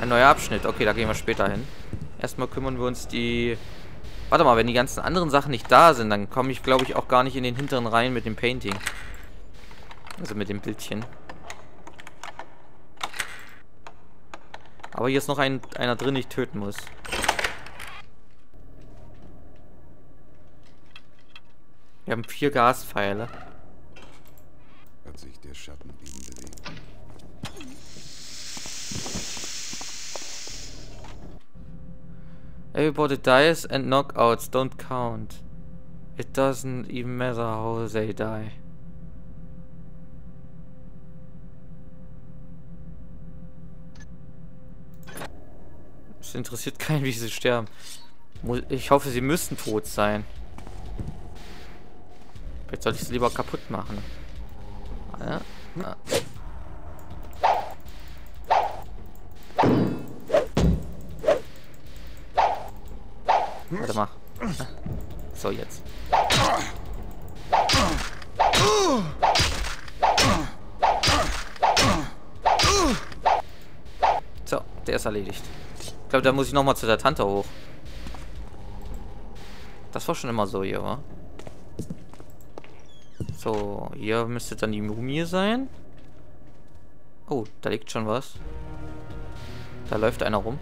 Ein neuer Abschnitt. Okay, da gehen wir später hin. Erstmal kümmern wir uns die... Warte mal, wenn die ganzen anderen Sachen nicht da sind, dann komme ich, glaube ich, auch gar nicht in den hinteren Reihen mit dem Painting. Also mit dem Bildchen. Aber hier ist noch einer drin, den ich töten muss. Wir haben 4 Gaspfeile. Hat sich der Schatten eben bewegt. Everybody dies and knockouts don't count. It doesn't even matter how they die. Es interessiert keinen, wie sie sterben. Ich hoffe, sie müssen tot sein. Jetzt sollte ich es lieber kaputt machen. Warte mal. So, jetzt. So, der ist erledigt. Ich glaube, da muss ich nochmal zu der Tante hoch. Das war schon immer so hier, wa? So, hier müsste dann die Mumie sein. Oh, da liegt schon was. Da läuft einer rum.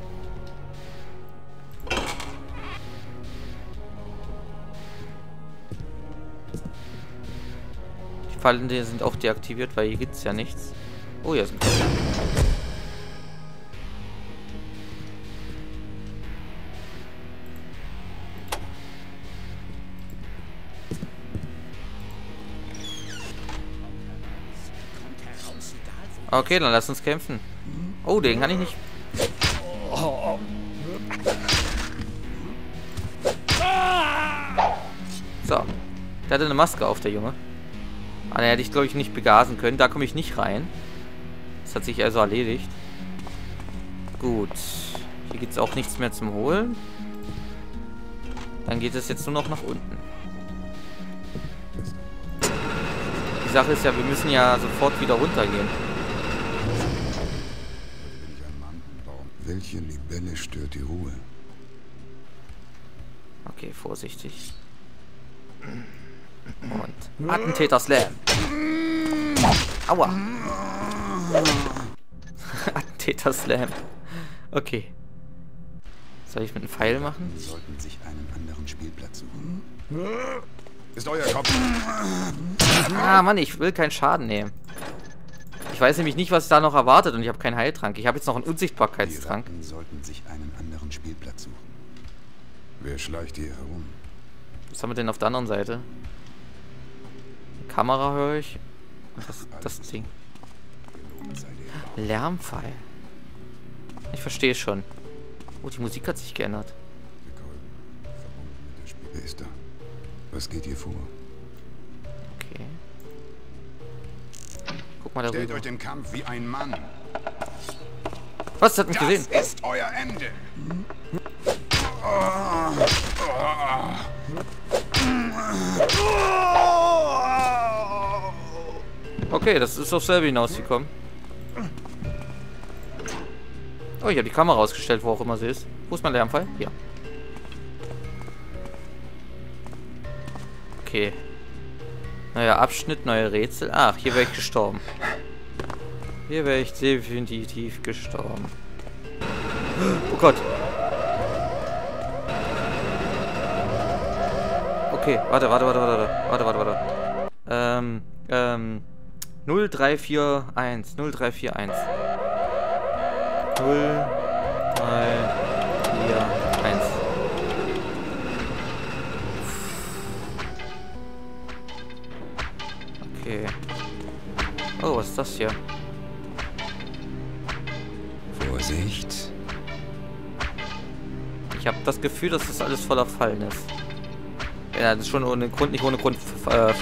Die Fallen sind auch deaktiviert, weil hier gibt es ja nichts. Oh, hier ist ein Problem. Okay, dann lass uns kämpfen. Oh, den kann ich nicht. So. Der hatte eine Maske auf, der Junge. Ah, den hätte ich, glaube ich, nicht begasen können. Da komme ich nicht rein. Das hat sich also erledigt. Gut. Hier gibt es auch nichts mehr zum Holen. Dann geht es jetzt nur noch nach unten. Die Sache ist ja, wir müssen ja sofort wieder runtergehen. Welche Libelle stört die Ruhe? Okay, vorsichtig. Und Attentäter Slam. Aua. Attentäter Slam. Okay. Soll ich mit einem Pfeil machen? Sie sollten sich einen anderen Spielplatz suchen. Ist euer Kopf. Ah, Mann, ich will keinen Schaden nehmen. Ich weiß nämlich nicht, was da noch erwartet und ich habe keinen Heiltrank. Ich habe jetzt noch einen Unsichtbarkeitstrank. Die Ratten sollten sich einen anderen Spielplatz suchen. Wer schleicht hier herum? Was haben wir denn auf der anderen Seite? Kamera höre ich. Das Ding. Lärmpfeil. Ich verstehe schon. Oh, die Musik hat sich geändert. Wer ist da? Was geht hier vor? Okay. Guck mal da rüber. Stellt euch dem Kampf wie ein Mann. Was? Das hat mich gesehen. Das ist euer Ende. Okay, das ist auf selber hinausgekommen. Oh, ich habe die Kamera ausgestellt, wo auch immer sie ist. Wo ist mein Lärmfall? Hier. Okay. Neuer Abschnitt, neue Rätsel. Ach, hier wäre ich gestorben. Hier wäre ich definitiv gestorben. Oh Gott. Okay, warte. 0341. 0341. Okay. Oh, was ist das hier? Vorsicht. Ich habe das Gefühl, dass das alles voller Fallen ist. Ja, das ist schon ohne Grund, nicht ohne Grund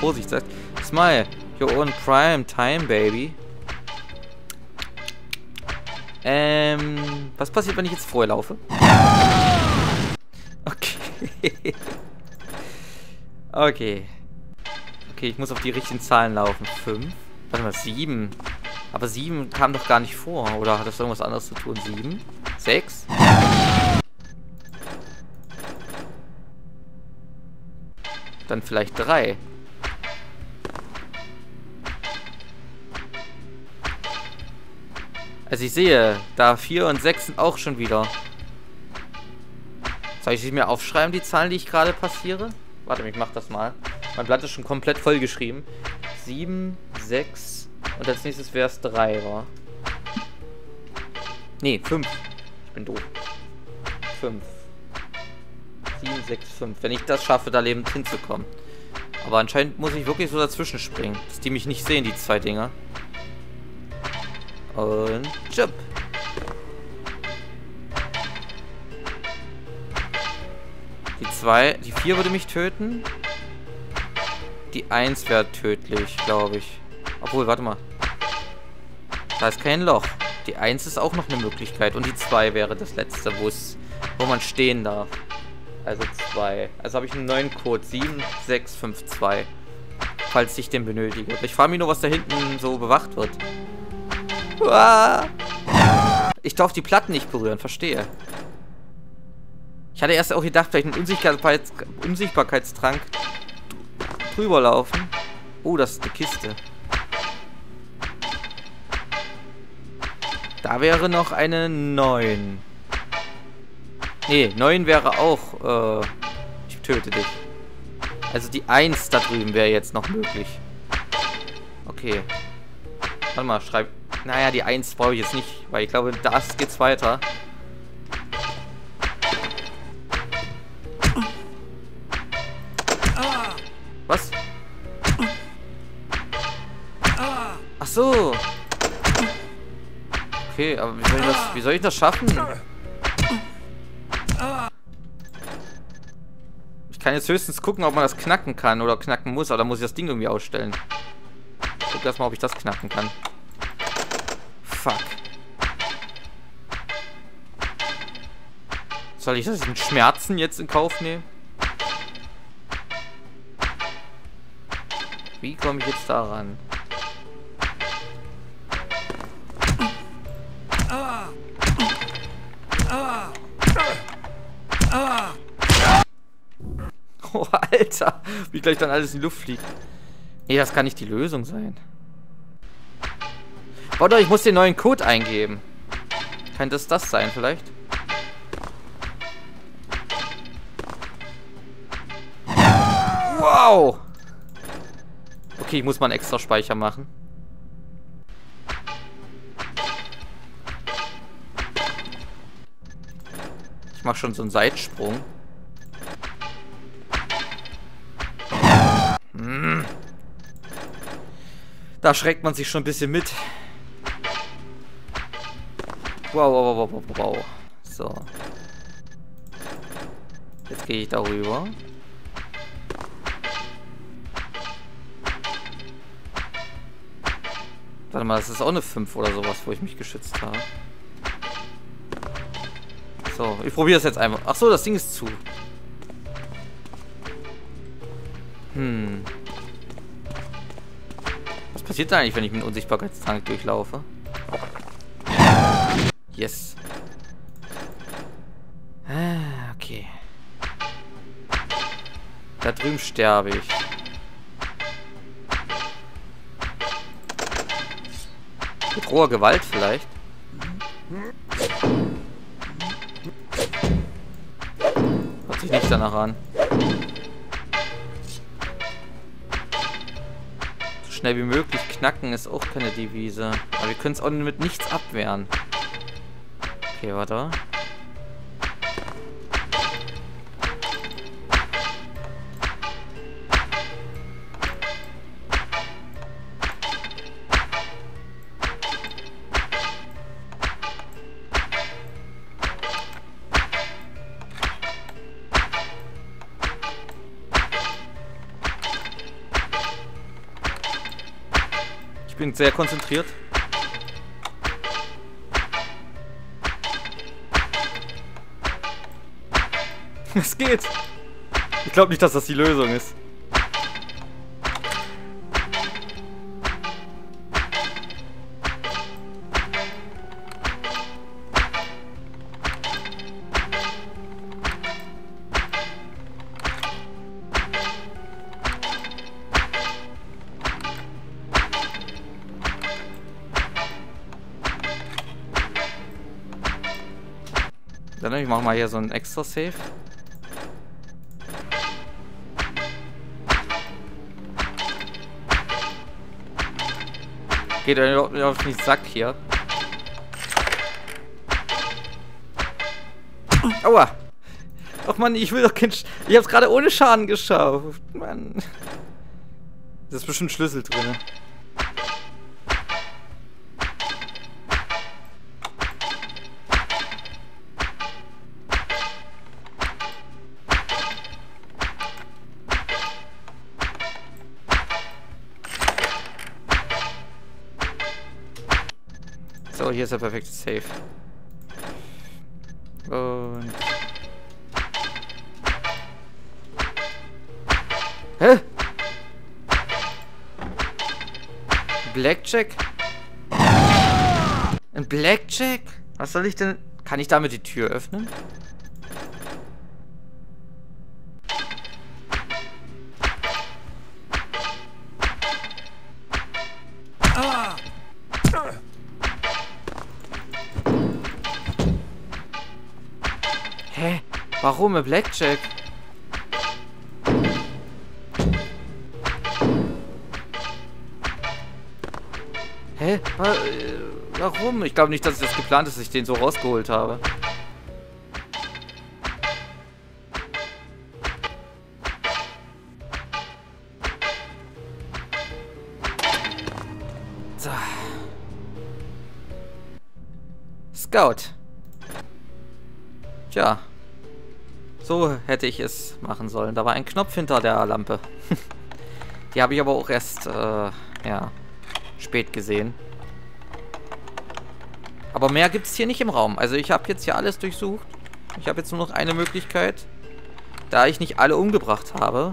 Vorsicht sagt. Smile, your own prime time, baby. Was passiert, wenn ich jetzt vorher laufe? Okay. Okay. Okay, ich muss auf die richtigen Zahlen laufen. 5. Warte mal, 7. Aber 7 kam doch gar nicht vor. Oder hat das irgendwas anderes zu tun? 7? 6? Dann vielleicht 3. Also ich sehe, da 4 und 6 sind auch schon wieder. Soll ich sie mir aufschreiben, die Zahlen, die ich gerade passiere? Warte, ich mach das mal. Mein Blatt ist schon komplett vollgeschrieben. 7, 6 und als nächstes wäre es 3, war. Nee, 5. Ich bin doof. 5. 7, 6, 5. Wenn ich das schaffe, da lebend hinzukommen. Aber anscheinend muss ich wirklich so dazwischen springen, dass die mich nicht sehen, die zwei Dinger. Und jump. Die 4 würde mich töten. Die 1 wäre tödlich, glaube ich. Obwohl, warte mal. Da ist kein Loch. Die 1 ist auch noch eine Möglichkeit. Und die 2 wäre das letzte, wo man stehen darf. Also 2. Also habe ich einen neuen Code. 7652. Falls ich den benötige. Ich frage mich nur, was da hinten so bewacht wird. Ich darf die Platten nicht berühren, verstehe. Ich hatte erst auch gedacht, vielleicht einen Unsichtbarkeitstrank drüber laufen. Oh, das ist eine Kiste. Da wäre noch eine 9. Ne, 9 wäre auch, ich töte dich. Also die 1 da drüben wäre jetzt noch möglich. Okay. Warte mal, schreib... Naja, die 1 brauche ich jetzt nicht, weil ich glaube, das geht's weiter. Was? Ach so. Okay, aber wie soll ich das schaffen? Ich kann jetzt höchstens gucken, ob man das knacken kann oder knacken muss, aber dann muss ich das Ding irgendwie ausstellen. Ich guck erstmal, ob ich das knacken kann. Fuck. Soll ich das mit Schmerzen jetzt in Kauf nehmen? Wie komme ich jetzt daran? Oh, Alter! Wie gleich dann alles in die Luft fliegt. Nee, das kann nicht die Lösung sein. Oder ich muss den neuen Code eingeben. Kann das sein vielleicht? Wow! Okay, ich muss mal einen extra Speicher machen. Ich mache schon so einen Seitsprung. Da schreckt man sich schon ein bisschen mit. Wow, wow, wow, wow, wow. So. Jetzt gehe ich da rüber. Warte mal, das ist auch eine 5 oder sowas, wo ich mich geschützt habe. So, ich probiere das jetzt einmal. Ach so, das Ding ist zu. Was passiert da eigentlich, wenn ich mit dem Unsichtbarkeitstrank durchlaufe? Yes. Ah, okay. Da drüben sterbe ich. Mit roher Gewalt vielleicht. Hört sich nicht danach an. So schnell wie möglich knacken ist auch keine Devise. Aber wir können es auch mit nichts abwehren. Okay, warte. Ich bin sehr konzentriert. Es geht. Ich glaube nicht, dass das die Lösung ist. Dann ich mache mal hier so ein extra Save. Geht überhaupt nicht auf den Sack hier. Aua! Ach man, ich will doch kein. Ich hab's gerade ohne Schaden geschafft. Mann. Da ist bestimmt ein Schlüssel drin. So, hier ist der perfekte Safe. Und... Hä? Blackjack? Ein Blackjack? Was soll ich denn... Kann ich damit die Tür öffnen? Warum ein Blackjack? Hä? Warum? Ich glaube nicht, dass das geplant ist, dass ich den so rausgeholt habe. So. Scout. Tja. So hätte ich es machen sollen. Da war ein Knopf hinter der Lampe. Die habe ich aber auch erst, ja, spät gesehen. Aber mehr gibt es hier nicht im Raum. Also ich habe jetzt hier alles durchsucht. Ich habe jetzt nur noch eine Möglichkeit. Da ich nicht alle umgebracht habe,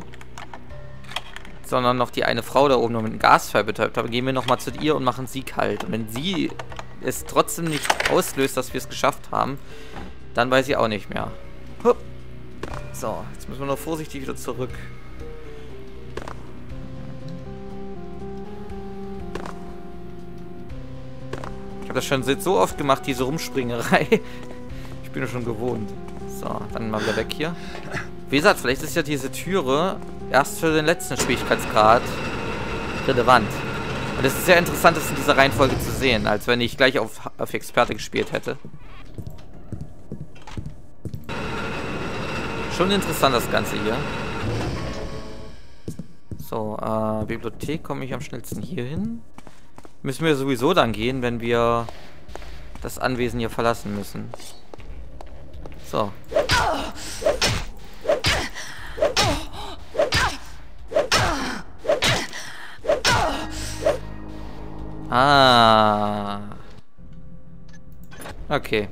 sondern noch die eine Frau da oben noch mit einem Gasfall betäubt habe, gehen wir nochmal zu ihr und machen sie kalt. Und wenn sie es trotzdem nicht auslöst, dass wir es geschafft haben, dann weiß ich auch nicht mehr. Hupp. So, jetzt müssen wir noch vorsichtig wieder zurück. Ich habe das schon so oft gemacht, diese Rumspringerei. Ich bin ja schon gewohnt. So, dann mal wieder weg hier. Wie gesagt, vielleicht ist ja diese Türe erst für den letzten Schwierigkeitsgrad relevant. Und es ist sehr interessant, das in dieser Reihenfolge zu sehen, als wenn ich gleich auf Experte gespielt hätte. Schon interessant das Ganze hier. So, Bibliothek komme ich am schnellsten hier hin. Müssen wir sowieso dann gehen, wenn wir das Anwesen hier verlassen müssen. So. Ah. Okay.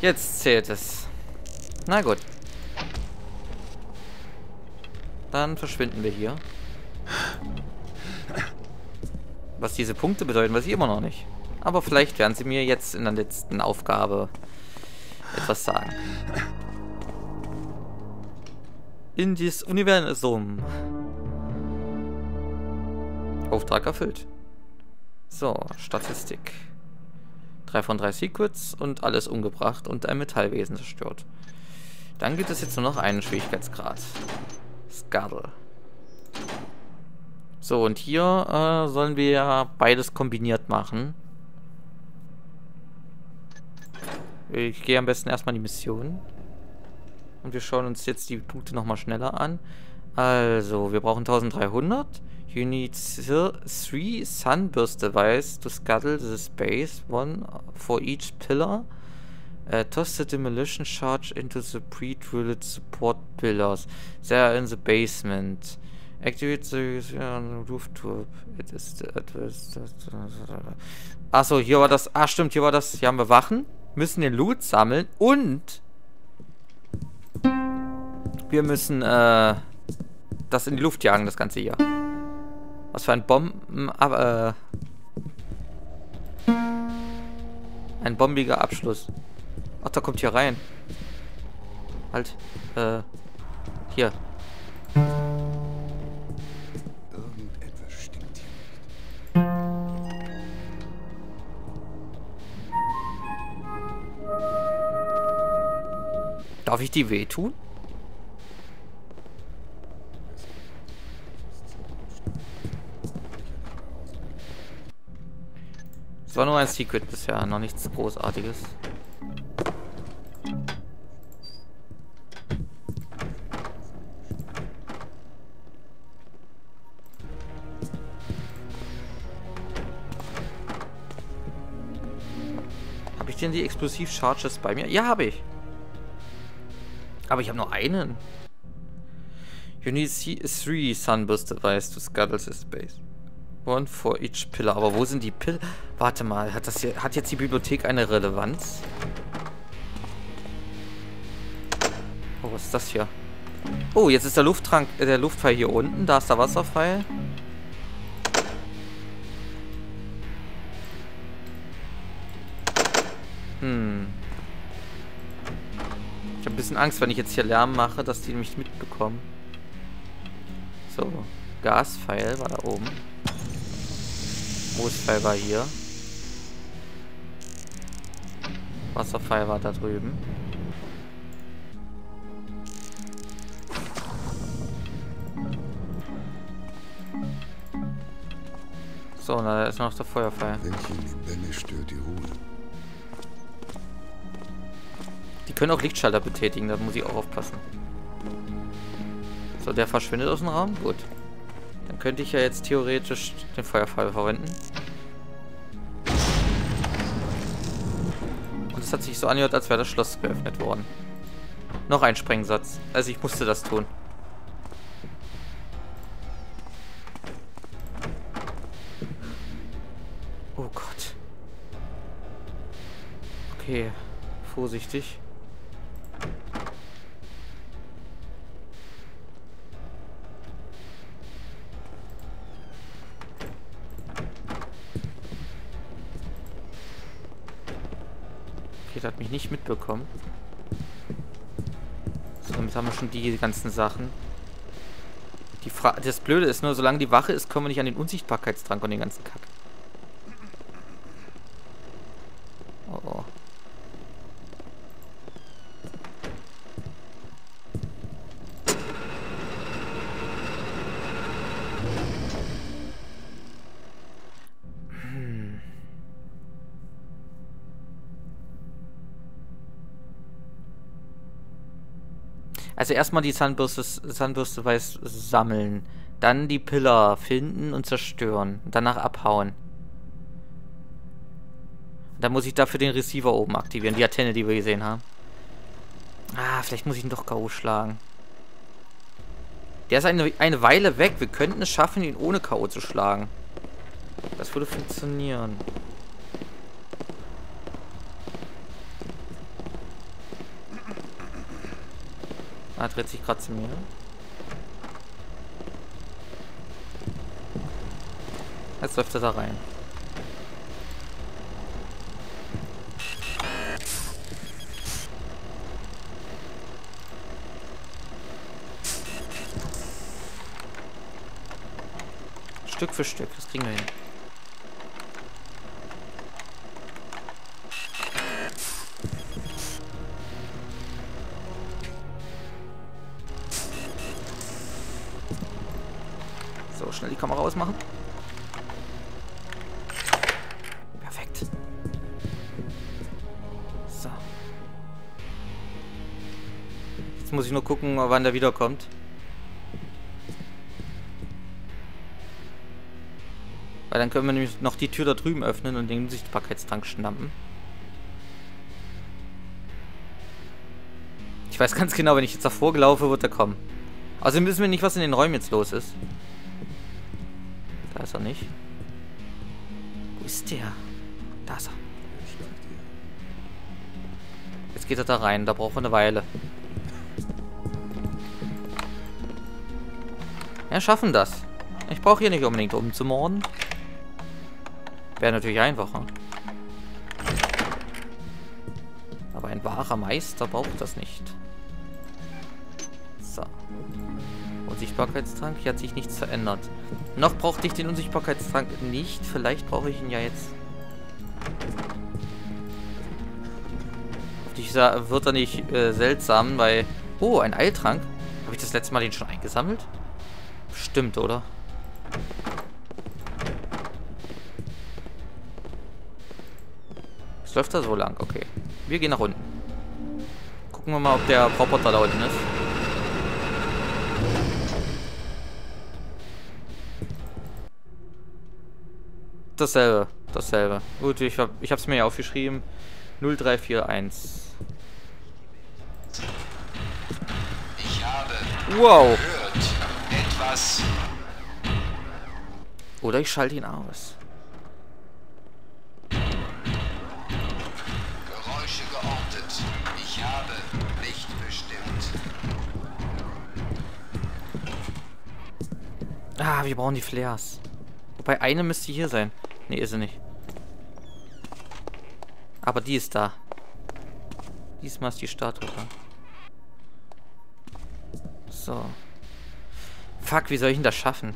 Jetzt zählt es. Na gut. Dann verschwinden wir hier. Was diese Punkte bedeuten, weiß ich immer noch nicht. Aber vielleicht werden sie mir jetzt in der letzten Aufgabe etwas sagen. In dieses Universum. Auftrag erfüllt. So, Statistik. 3 von 3 Secrets und alles umgebracht und ein Metallwesen zerstört. Dann gibt es jetzt nur noch einen Schwierigkeitsgrad. Scuttle. So, und hier sollen wir ja beides kombiniert machen. Ich gehe am besten erstmal in die Mission. Und wir schauen uns jetzt die Punkte nochmal schneller an. Also, wir brauchen 1300. You need 3 sunburst device to scuttle the space, one for each pillar. Toss the demolition charge into the pre-drilled support pillars. They are in the basement. Activate the rooftop. It is the address. Achso, hier war das. Ah, stimmt, hier war das. Hier haben wir Wachen. Müssen den Loot sammeln und wir müssen das in die Luft jagen, das Ganze hier. Was für ein Bomben... ein bombiger Abschluss. Ach, da kommt hier rein. Halt. Hier. Irgendetwas stinkt hier nicht. Darf ich die wehtun? Es war nur ein Secret bisher, noch nichts Großartiges. Habe ich denn die Explosiv-Charges bei mir? Ja, habe ich. Aber ich habe nur einen. You need 3 sunburst device to scuttle the space. One for each pillar. Aber wo sind die Pillar? Warte mal, hat das hier, hat jetzt die Bibliothek eine Relevanz? Oh, was ist das hier? Oh, jetzt ist der Lufttrank, der Luftfall hier unten. Da ist der Wasserfall. Ich habe ein bisschen Angst, wenn ich jetzt hier Lärm mache, dass die mich mitbekommen. So, Gaspfeil war da oben. Moospfeil war hier. Wasserpfeil war da drüben. So, na, da ist noch der Feuerpfeil. Die können auch Lichtschalter betätigen, da muss ich auch aufpassen. So, der verschwindet aus dem Raum? Gut. Dann könnte ich ja jetzt theoretisch den Feuerpfeil verwenden. Und es hat sich so angehört, als wäre das Schloss geöffnet worden. Noch ein Sprengsatz. Also ich musste das tun. Oh Gott. Okay, vorsichtig. Hat mich nicht mitbekommen. So, damit haben wir schon die ganzen Sachen. Das Blöde ist nur, solange die Wache ist, kommen wir nicht an den Unsichtbarkeitstrank und den ganzen Kack. Oh, oh. Also erstmal die Zahnbürste weiß sammeln. Dann die Pillar finden und zerstören. Danach abhauen. Dann muss ich dafür den Receiver oben aktivieren. Die Antenne, die wir gesehen haben. Ah, vielleicht muss ich ihn doch K.O. schlagen. Der ist eine Weile weg. Wir könnten es schaffen, ihn ohne K.O. zu schlagen. Das würde funktionieren. Ah, dreht sich gerade zu mir. Jetzt läuft er da rein. Stück für Stück, das kriegen wir hin. So, schnell die Kamera ausmachen. Perfekt. So. Jetzt muss ich nur gucken, wann der wiederkommt. Weil dann können wir nämlich noch die Tür da drüben öffnen und den Sichtbarkeitstrank schnappen. Ich weiß ganz genau, wenn ich jetzt davor gelaufe, wird er kommen. Außerdem wissen wir nicht, was in den Räumen jetzt los ist. Da ist er nicht. Wo ist der? Da ist er. Jetzt geht er da rein, da braucht er eine Weile. Ja, schaffen das. Ich brauche hier nicht unbedingt umzumorden. Wäre natürlich einfacher. Aber ein wahrer Meister braucht das nicht. So. Unsichtbarkeitstrank. Hier hat sich nichts verändert. Noch brauchte ich den Unsichtbarkeitstrank nicht. Vielleicht brauche ich ihn ja jetzt. Hoffentlich wird er nicht seltsam, weil... Oh, ein Eiltrank. Habe ich das letzte Mal den schon eingesammelt? Stimmt, oder? Es läuft da so lang, okay. Wir gehen nach unten. Gucken wir mal, ob der Roboter da unten ist. Dasselbe, dasselbe. Gut, ich hab's mir ja aufgeschrieben. 0341. Ich habe wow. Gehört etwas. Oder ich schalte ihn aus. Geräusche geortet. Ich habe nicht bestimmt. Ah, wir brauchen die Flares. Wobei eine müsste hier sein. Ne, ist sie nicht. Aber die ist da. Diesmal ist die Statue da. So. Fuck, wie soll ich denn das schaffen?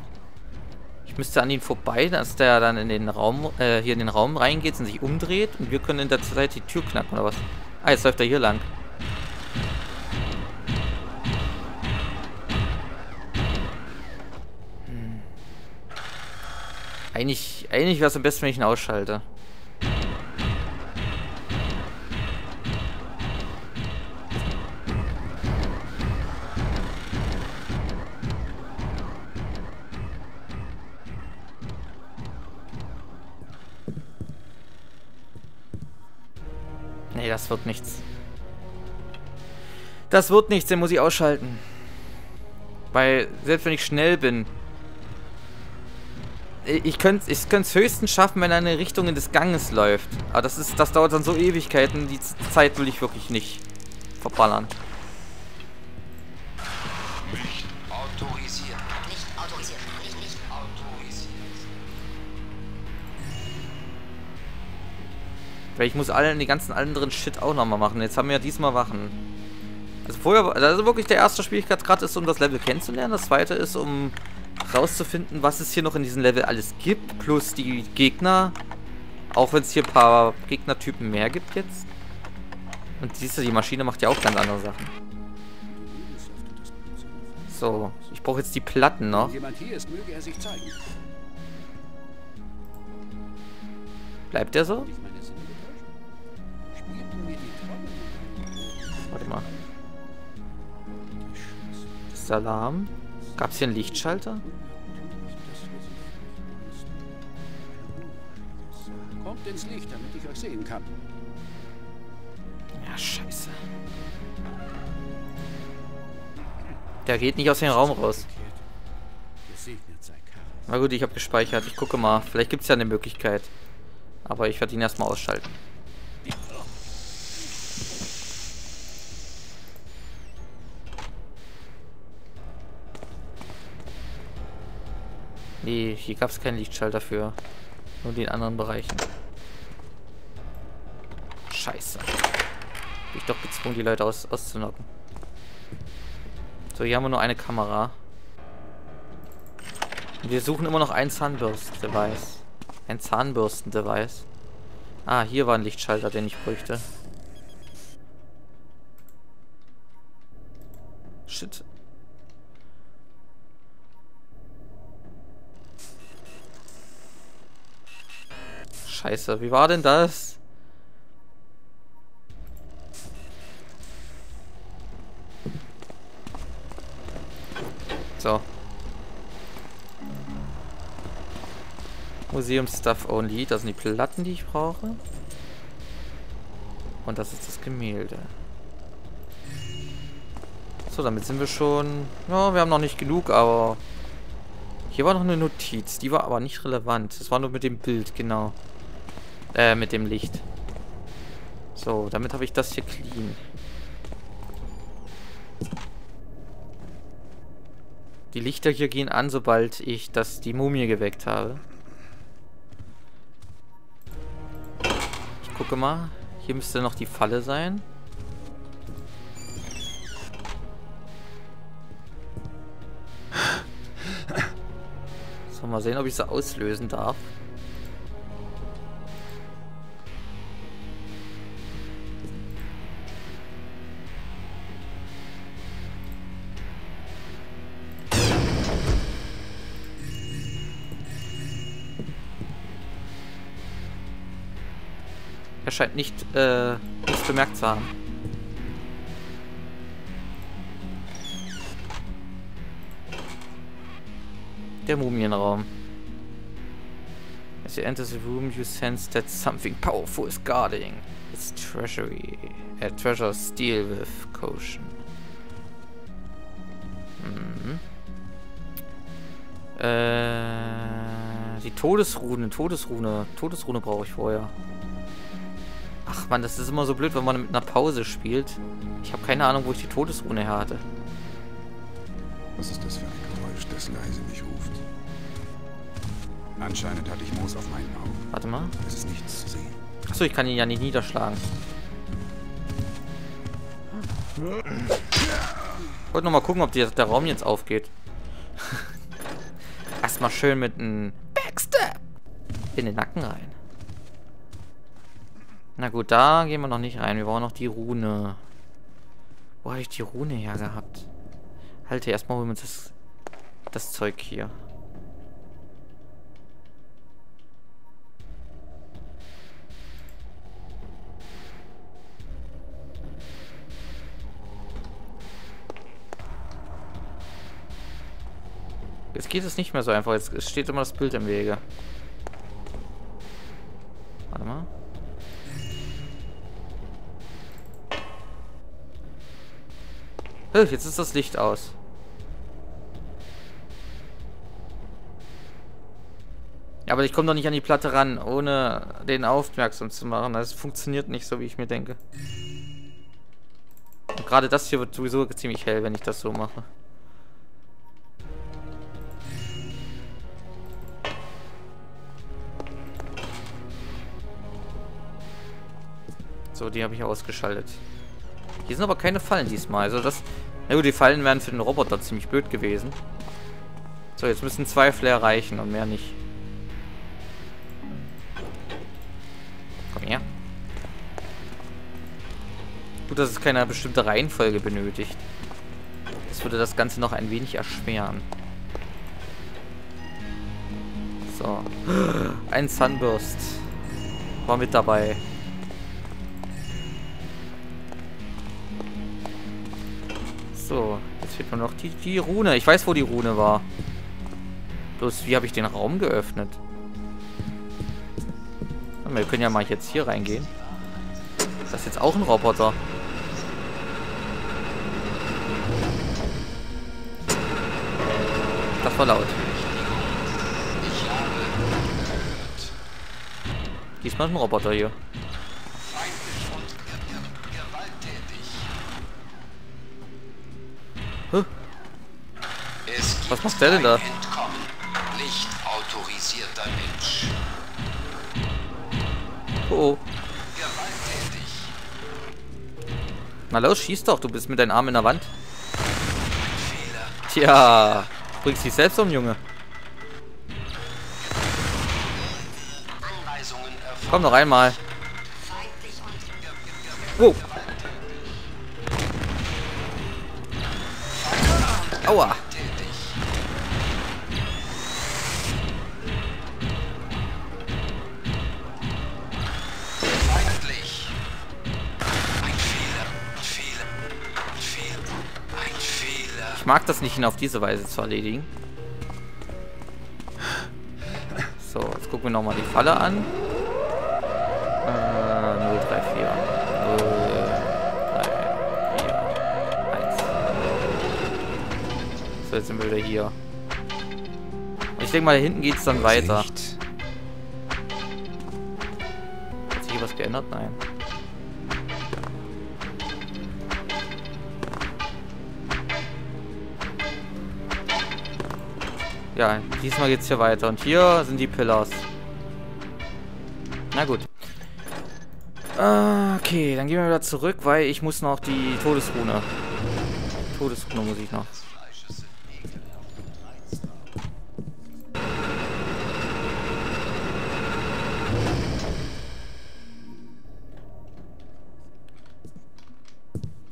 Ich müsste an ihn vorbei, dass der dann in den Raum, hier in den Raum reingeht und sich umdreht. Und wir können in der Zeit die Tür knacken, oder was? Ah, jetzt läuft er hier lang. Hm. Eigentlich wäre es am besten, wenn ich ihn ausschalte. Nee, das wird nichts. Das wird nichts, den muss ich ausschalten. Weil, selbst wenn ich schnell bin... Ich könnte es höchstens schaffen, wenn er in eine Richtung des Ganges läuft. Aber das dauert dann so Ewigkeiten. Die Zeit will ich wirklich nicht verballern. Nicht autorisiert. Nicht autorisiert. Nicht autorisiert. Weil ich muss allen die ganzen anderen Shit auch nochmal machen. Jetzt haben wir ja diesmal Wachen. Also vorher... Also wirklich der erste Schwierigkeitsgrad ist, um das Level kennenzulernen. Das zweite ist, um... rauszufinden, was es hier noch in diesem Level alles gibt, plus die Gegner, auch wenn es hier ein paar Gegnertypen mehr gibt jetzt. Und siehst du, die Maschine macht ja auch ganz andere Sachen. So, ich brauche jetzt die Platten noch. Bleibt der so? Warte mal. Salam. Gab es hier einen Lichtschalter? Kommt ins Licht, damit ich euch sehen kann. Ja, scheiße. Der geht nicht aus dem Raum raus. Na gut, ich habe gespeichert. Ich gucke mal. Vielleicht gibt es ja eine Möglichkeit. Aber ich werde ihn erstmal ausschalten. Nee, hier gab es keinen Lichtschalter für. Nur den anderen Bereichen. Scheiße. Bin ich doch gezwungen, die Leute auszunocken. So, hier haben wir nur eine Kamera. Und wir suchen immer noch ein Zahnbürsten-Device. Ein Zahnbürsten-Device. Ah, hier war ein Lichtschalter, den ich bräuchte. Shit. Scheiße, wie war denn das? So. Museum Stuff Only. Das sind die Platten, die ich brauche. Und das ist das Gemälde. So, damit sind wir schon... Ja, wir haben noch nicht genug, aber... Hier war noch eine Notiz. Die war aber nicht relevant. Das war nur mit dem Bild, genau. Mit dem Licht. So, damit habe ich das hier clean. Die Lichter hier gehen an, sobald ich die Mumie geweckt habe. Ich gucke mal. Hier müsste noch die Falle sein. So, mal sehen, ob ich sie auslösen darf. Er scheint nichts bemerkt zu haben. Der Mumienraum. As you enter the room, you sense that something powerful is guarding its treasury. A treasure steal with caution. Mhm. Die Todesrune. Todesrune brauche ich vorher. Ach man, das ist immer so blöd, wenn man mit einer Pause spielt. Ich habe keine Ahnung, wo ich die Todesrune her hatte. Was ist das für ein Geräusch, das leise mich ruft? Anscheinend hatte ich Moos auf meinen Augen. Warte mal. Es ist nichts zu sehen. Achso, ich kann ihn ja nicht niederschlagen. Ich wollte nochmal gucken, ob der Raum jetzt aufgeht. Erstmal schön mit einem Backstep in den Nacken rein. Na gut, da gehen wir noch nicht rein. Wir brauchen noch die Rune. Wo habe ich die Rune her gehabt? Halte, erstmal holen wir uns das Zeug hier. Jetzt geht es nicht mehr so einfach. Jetzt steht immer das Bild im Wege. Warte mal. Jetzt ist das Licht aus. Ja, aber ich komme doch nicht an die Platte ran, ohne den aufmerksam zu machen. Das funktioniert nicht so, wie ich mir denke. Und gerade das hier wird sowieso ziemlich hell, wenn ich das so mache. So, die habe ich ausgeschaltet. Hier sind aber keine Fallen diesmal. Also das... Na gut, die Fallen wären für den Roboter ziemlich blöd gewesen. So, jetzt müssen 2 Flare reichen und mehr nicht. Komm her. Gut, dass es keine bestimmte Reihenfolge benötigt. Das würde das Ganze noch ein wenig erschweren. So. Ein Sunburst. War mit dabei. So, jetzt fehlt mir noch die Rune. Ich weiß, wo die Rune war. Bloß, wie habe ich den Raum geöffnet? Wir können ja mal jetzt hier reingehen. Ist das jetzt auch ein Roboter? Das war laut. Diesmal ist ein Roboter hier. Huh? Was macht der denn da? Nicht autorisierter Mensch. Oh. Na los, schieß doch, du bist mit deinen Armen in der Wand. Tja, bringst dich selbst um, Junge. Komm noch einmal. Oh. Aua. Ich mag das nicht, ihn auf diese Weise zu erledigen. So, jetzt gucken wir nochmal die Falle an. 0, 3, 4, 1. So, jetzt sind wir wieder hier. Ich denke mal, da hinten geht es dann weiter. Hat sich hier was geändert? Nein. Ja, diesmal geht's hier weiter. Und hier sind die Pillars. Na gut. Okay, dann gehen wir wieder zurück, weil ich muss noch die Todesrune. Todesrune muss ich noch.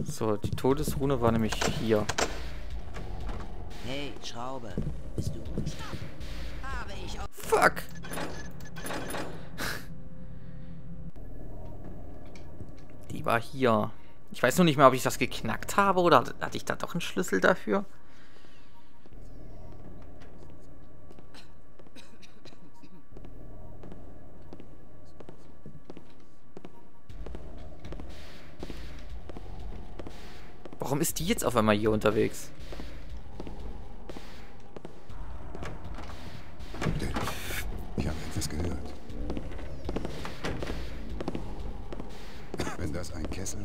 So, die Todesrune war nämlich hier. Hey, Schraube. Bist du ruhig? Habe ich auch. Fuck! Die war hier. Ich weiß nur nicht mehr, ob ich das geknackt habe oder hatte ich da doch einen Schlüssel dafür? Warum ist die jetzt auf einmal hier unterwegs?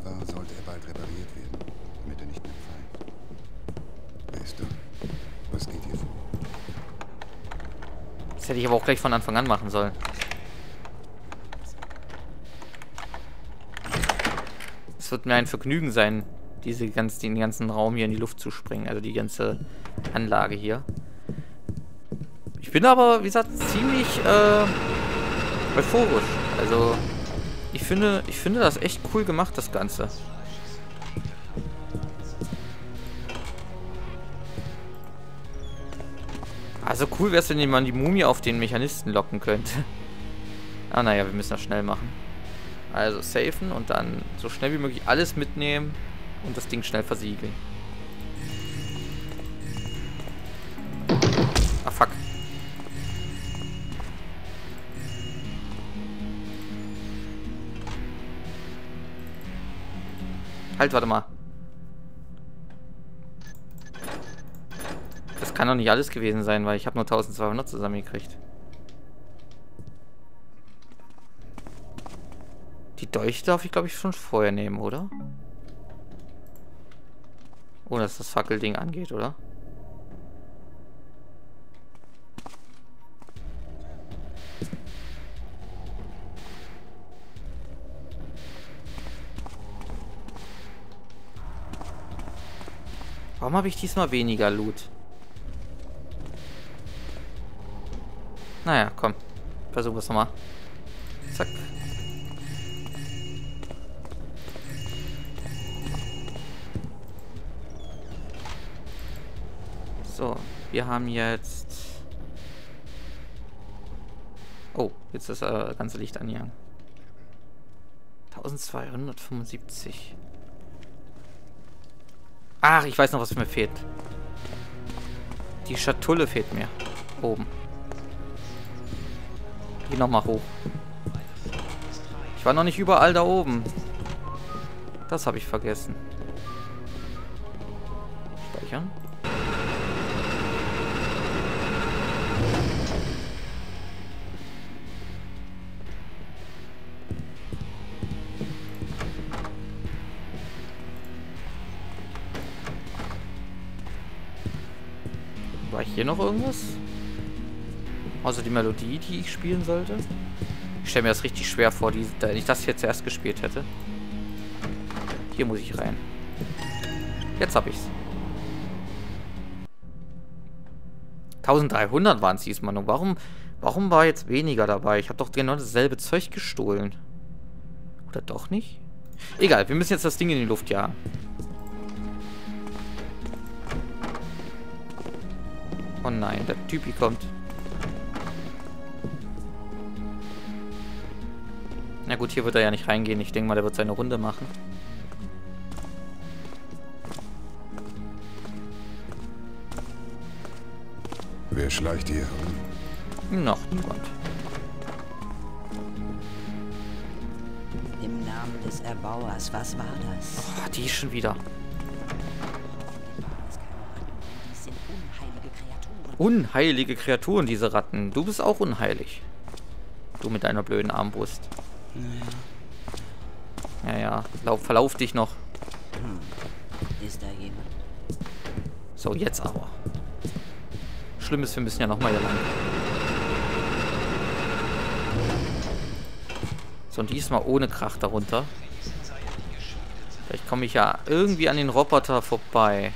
War, sollte er bald repariert werden, damit er nicht mehr fallen. Wer ist da? Was geht hier vor? Das hätte ich aber auch gleich von Anfang an machen sollen. Es wird mir ein Vergnügen sein, den ganzen Raum hier in die Luft zu springen, also die ganze Anlage hier. Ich bin aber, wie gesagt, ziemlich euphorisch. Also... Ich finde das echt cool gemacht, das Ganze. Also cool wäre es, wenn man die Mumie auf den Mechanisten locken könnte. Ah naja, wir müssen das schnell machen. Also safen und dann so schnell wie möglich alles mitnehmen und das Ding schnell versiegeln. Ah fuck. Halt, warte mal. Das kann doch nicht alles gewesen sein, weil ich habe nur 1200 zusammengekriegt. Die Dolch darf ich, glaube ich, schon vorher nehmen, oder? Ohne dass das Fackelding angeht, oder? Warum habe ich diesmal weniger Loot? Naja, komm. Versuchen wir es nochmal. Zack. So, wir haben jetzt... Oh, jetzt ist das ganze Licht angegangen. 1275. Ach, ich weiß noch, was mir fehlt. Die Schatulle fehlt mir. Oben. Geh nochmal hoch. Ich war noch nicht überall da oben. Das habe ich vergessen. Speichern. War hier noch irgendwas? Außer die Melodie, die ich spielen sollte. Ich stelle mir das richtig schwer vor, da ich das hier zuerst gespielt hätte. Hier muss ich rein. Jetzt habe ich's. 1300 waren es diesmal noch. Warum war jetzt weniger dabei? Ich habe doch genau dasselbe Zeug gestohlen. Oder doch nicht? Egal, wir müssen jetzt das Ding in die Luft jagen. Oh nein, der Typi kommt. Na gut, hier wird er ja nicht reingehen. Ich denke mal, der wird seine Runde machen. Wer schleicht hier? Noch niemand. Im Namen des Erbauers, was war das? Oh, die schon wieder. Unheilige Kreaturen, diese Ratten. Du bist auch unheilig. Du mit deiner blöden Armbrust. Ja, ja. Verlauf dich noch. Ist da jemand? So, jetzt aber. Schlimm ist, wir müssen ja nochmal hier lang. So, und diesmal ohne Krach darunter. Vielleicht komme ich ja irgendwie an den Roboter vorbei.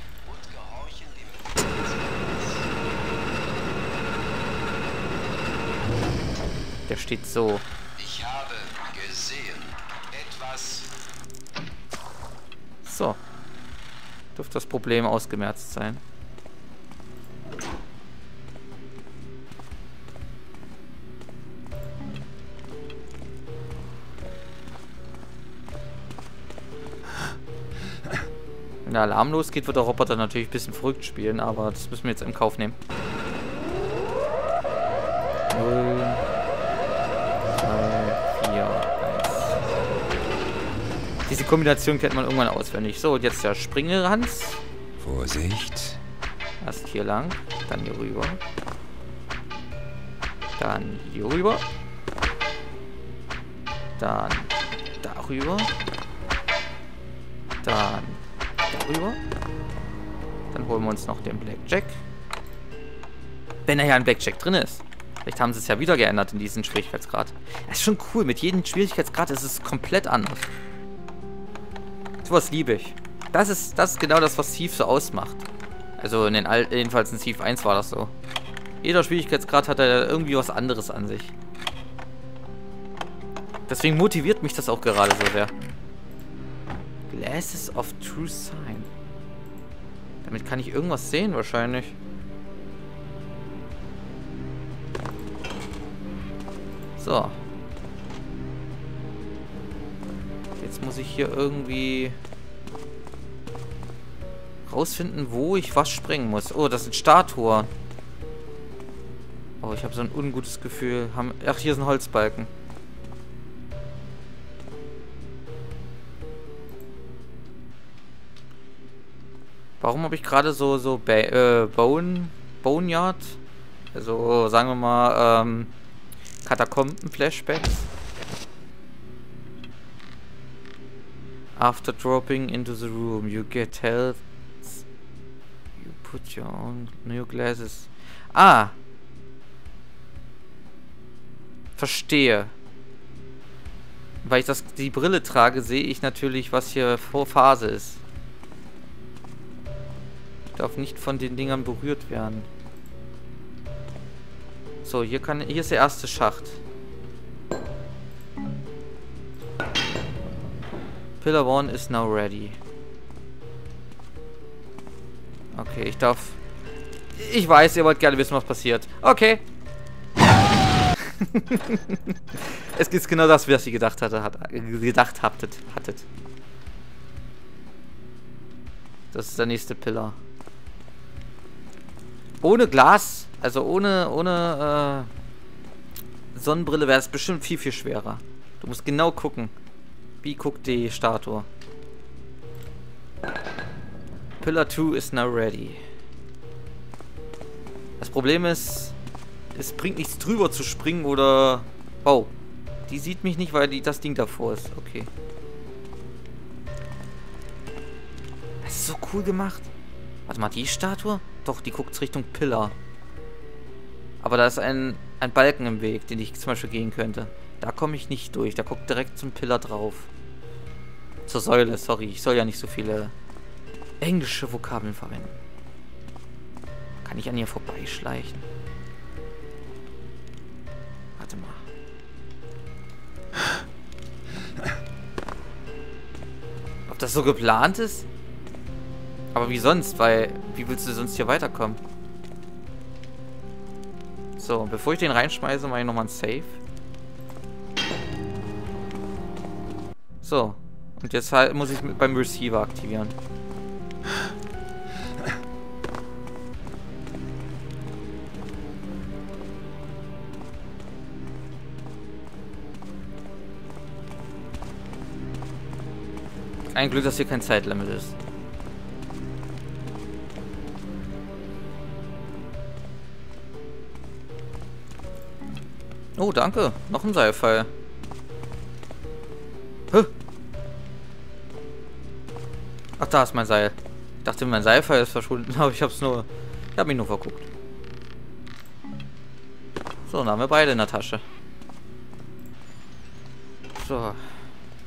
Der steht so. Ich habe gesehen etwas. So. Dürfte das Problem ausgemerzt sein. Wenn der Alarm losgeht, wird der Roboter natürlich ein bisschen verrückt spielen, aber das müssen wir jetzt in Kauf nehmen. Diese Kombination kennt man irgendwann auswendig. So, und jetzt der Springelhans. Vorsicht. Erst hier lang, dann hier rüber. Dann hier rüber. Dann darüber. Dann darüber. Dann holen wir uns noch den Blackjack. Wenn er ja ein Blackjack drin ist. Vielleicht haben sie es ja wieder geändert in diesem Schwierigkeitsgrad. Das ist schon cool. Mit jedem Schwierigkeitsgrad ist es komplett anders. Sowas liebe ich. Das ist genau das, was Thief so ausmacht. Also in den jedenfalls in Thief 1 war das so. Jeder Schwierigkeitsgrad hat da irgendwie was anderes an sich. Deswegen motiviert mich das auch gerade so sehr. Glasses of True Sign. Damit kann ich irgendwas sehen wahrscheinlich. So. Jetzt muss ich hier irgendwie rausfinden, wo ich was sprengen muss. Oh, das sind Statuen. Oh, ich habe so ein ungutes Gefühl. Ach, hier sind Holzbalken. Warum habe ich gerade so Boneyard? Also, sagen wir mal, Katakomben-Flashbacks. After dropping into the room, you get health. You put your own new glasses. Ah! Verstehe. Weil ich die Brille trage, sehe ich natürlich, was hier vor Phase ist. Ich darf nicht von den Dingern berührt werden. So, hier ist der erste Schacht. Pillar 1 is now ready. Okay, ich darf... Ich weiß, ihr wollt gerne wissen, was passiert. Okay. Es ist genau das, was ihr gedacht hattet. Das ist der nächste Pillar. Ohne Glas, also ohne Sonnenbrille wäre es bestimmt viel, viel schwerer. Du musst genau gucken. Wie guckt die Statue? Pillar 2 is now ready. Das Problem ist, es bringt nichts drüber zu springen oder... Oh, die sieht mich nicht, weil das Ding davor ist. Okay. Das ist so cool gemacht. Warte mal, die Statue? Doch, die guckt Richtung Pillar. Aber da ist ein Balken im Weg, den ich zum Beispiel gehen könnte. Da komme ich nicht durch. Da guckt direkt zum Pillar drauf. Zur Säule, sorry. Ich soll ja nicht so viele englische Vokabeln verwenden. Kann ich an ihr vorbeischleichen? Warte mal. Ob das so geplant ist? Aber wie sonst? Weil, wie willst du sonst hier weiterkommen? So, bevor ich den reinschmeiße, mache ich nochmal ein Save. So. Und jetzt halt muss ich beim Receiver aktivieren. Ein Glück, dass hier kein Zeitlimit ist. Oh, danke. Noch ein Seilfall. Huh. Ach, da ist mein Seil. Ich dachte, mein Seilfall ist verschwunden, aber ich habe mich nur verguckt. So, dann haben wir beide in der Tasche. So.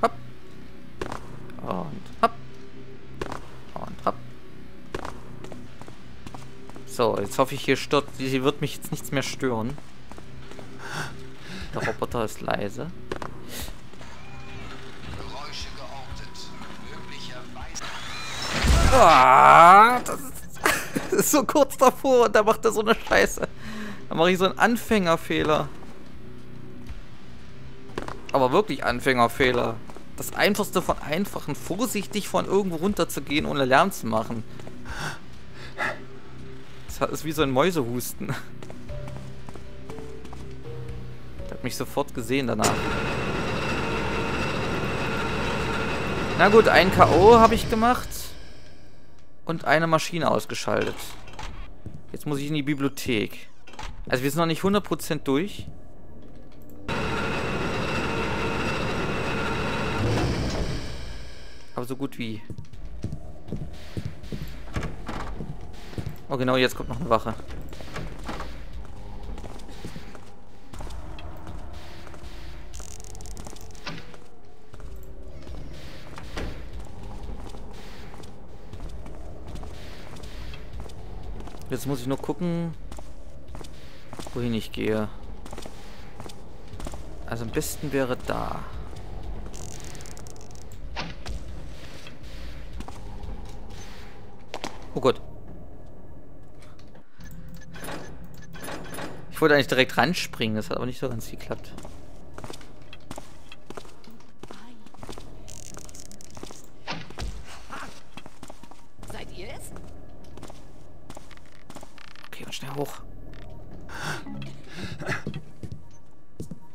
Hopp. Und hopp. Und hopp. So, jetzt hoffe ich, hier stört. Sie wird mich jetzt nichts mehr stören. Der Roboter ist leise. Geräusche geortet. Möglicherweise. Ah, das ist so kurz davor und da macht er so eine Scheiße. Da mache ich so einen Anfängerfehler. Aber wirklich Anfängerfehler. Das Einfachste von Einfachen, vorsichtig von irgendwo runterzugehen, ohne Lärm zu machen. Das ist wie so ein Mäusehusten. Mich sofort gesehen danach. Na gut, ein K.O. habe ich gemacht und eine Maschine ausgeschaltet. Jetzt muss ich in die Bibliothek. Also wir sind noch nicht 100% durch. Aber so gut wie. Oh genau, jetzt kommt noch eine Wache. Jetzt muss ich nur gucken, wohin ich gehe. Also am besten wäre da. Oh Gott. Ich wollte eigentlich direkt ranspringen, das hat aber nicht so ganz geklappt.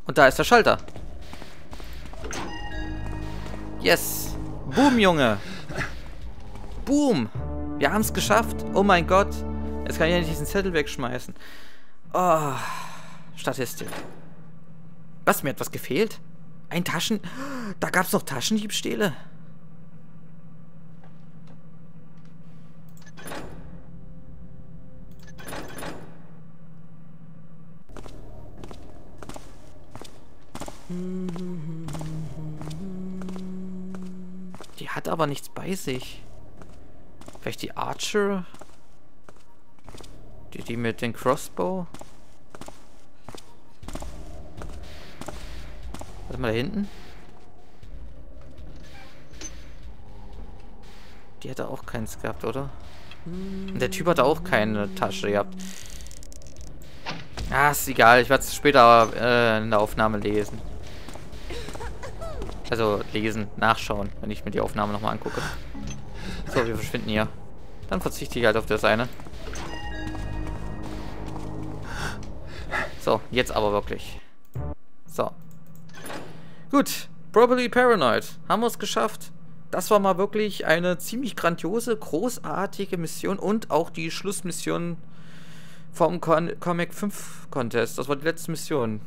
Und da ist der Schalter. Yes. Boom, Junge. Boom. Wir haben es geschafft. Oh mein Gott. Jetzt kann ich ja nicht diesen Zettel wegschmeißen. Oh. Statistik. Was? Mir hat was gefehlt? Ein Taschen... Da gab es noch Taschendiebstähle. Die hat aber nichts bei sich. Vielleicht die Archer? Die mit dem Crossbow? Warte mal, da hinten? Die hätte auch keins gehabt, oder? Und der Typ hat auch keine Tasche gehabt. Ah, ist egal. Ich werde es später in der Aufnahme lesen. Also lesen, nachschauen, wenn ich mir die Aufnahme nochmal angucke. So, wir verschwinden hier. Dann verzichte ich halt auf das eine. So, jetzt aber wirklich. So. Gut, Properly Paranoid. Haben wir es geschafft. Das war mal wirklich eine ziemlich grandiose, großartige Mission und auch die Schlussmission vom KOMAG-5-Contest. Das war die letzte Mission.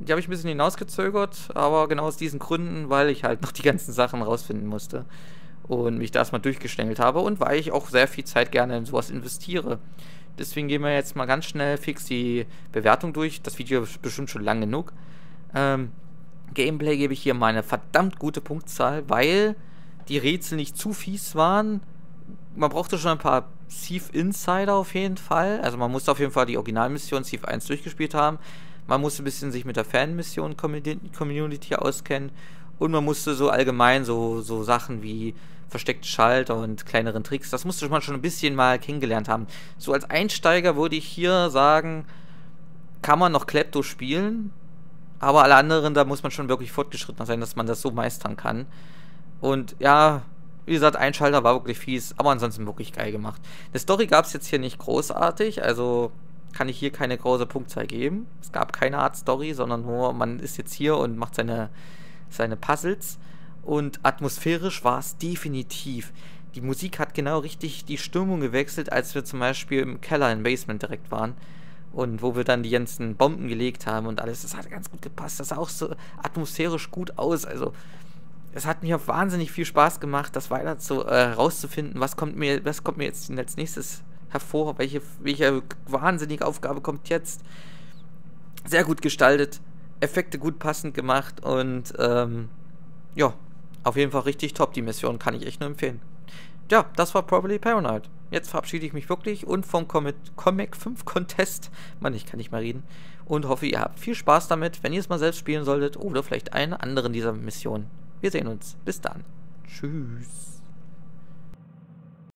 Die habe ich ein bisschen hinausgezögert, aber genau aus diesen Gründen, weil ich halt noch die ganzen Sachen rausfinden musste und mich da erstmal durchgeschlängelt habe und weil ich auch sehr viel Zeit gerne in sowas investiere. Deswegen gehen wir jetzt mal ganz schnell fix die Bewertung durch. Das Video ist bestimmt schon lang genug. Gameplay gebe ich hier mal eine verdammt gute Punktzahl, weil die Rätsel nicht zu fies waren. Man brauchte schon ein paar Thief Insider auf jeden Fall. Also man musste auf jeden Fall die Originalmission Thief 1 durchgespielt haben. Man musste ein bisschen sich mit der Fanmission Community auskennen. Und man musste so allgemein so Sachen wie versteckte Schalter und kleineren Tricks, das musste man schon ein bisschen mal kennengelernt haben. So als Einsteiger würde ich hier sagen, kann man noch Klepto spielen, aber alle anderen, da muss man schon wirklich fortgeschritten sein, dass man das so meistern kann. Und ja, wie gesagt, ein Schalter war wirklich fies, aber ansonsten wirklich geil gemacht. Eine Story gab es jetzt hier nicht großartig, also kann ich hier keine große Punktzahl geben. Es gab keine Art Story, sondern nur, man ist jetzt hier und macht seine Puzzles. Und atmosphärisch war es definitiv. Die Musik hat genau richtig die Stimmung gewechselt, als wir zum Beispiel im Keller, im Basement direkt waren. Und wo wir dann die ganzen Bomben gelegt haben und alles. Das hat ganz gut gepasst. Das sah auch so atmosphärisch gut aus. Also, es hat mir auch wahnsinnig viel Spaß gemacht, das weiter rauszufinden. Was kommt mir jetzt als nächstes hervor? Welche wahnsinnige Aufgabe kommt jetzt? Sehr gut gestaltet. Effekte gut passend gemacht und ja, auf jeden Fall richtig top die Mission, kann ich echt nur empfehlen. Ja, das war Properly Paranoid. Jetzt verabschiede ich mich wirklich und vom KOMAG-5-Contest, Mann, ich kann nicht mehr reden, und hoffe, ihr habt viel Spaß damit, wenn ihr es mal selbst spielen solltet oder vielleicht einen anderen dieser Missionen. Wir sehen uns. Bis dann. Tschüss.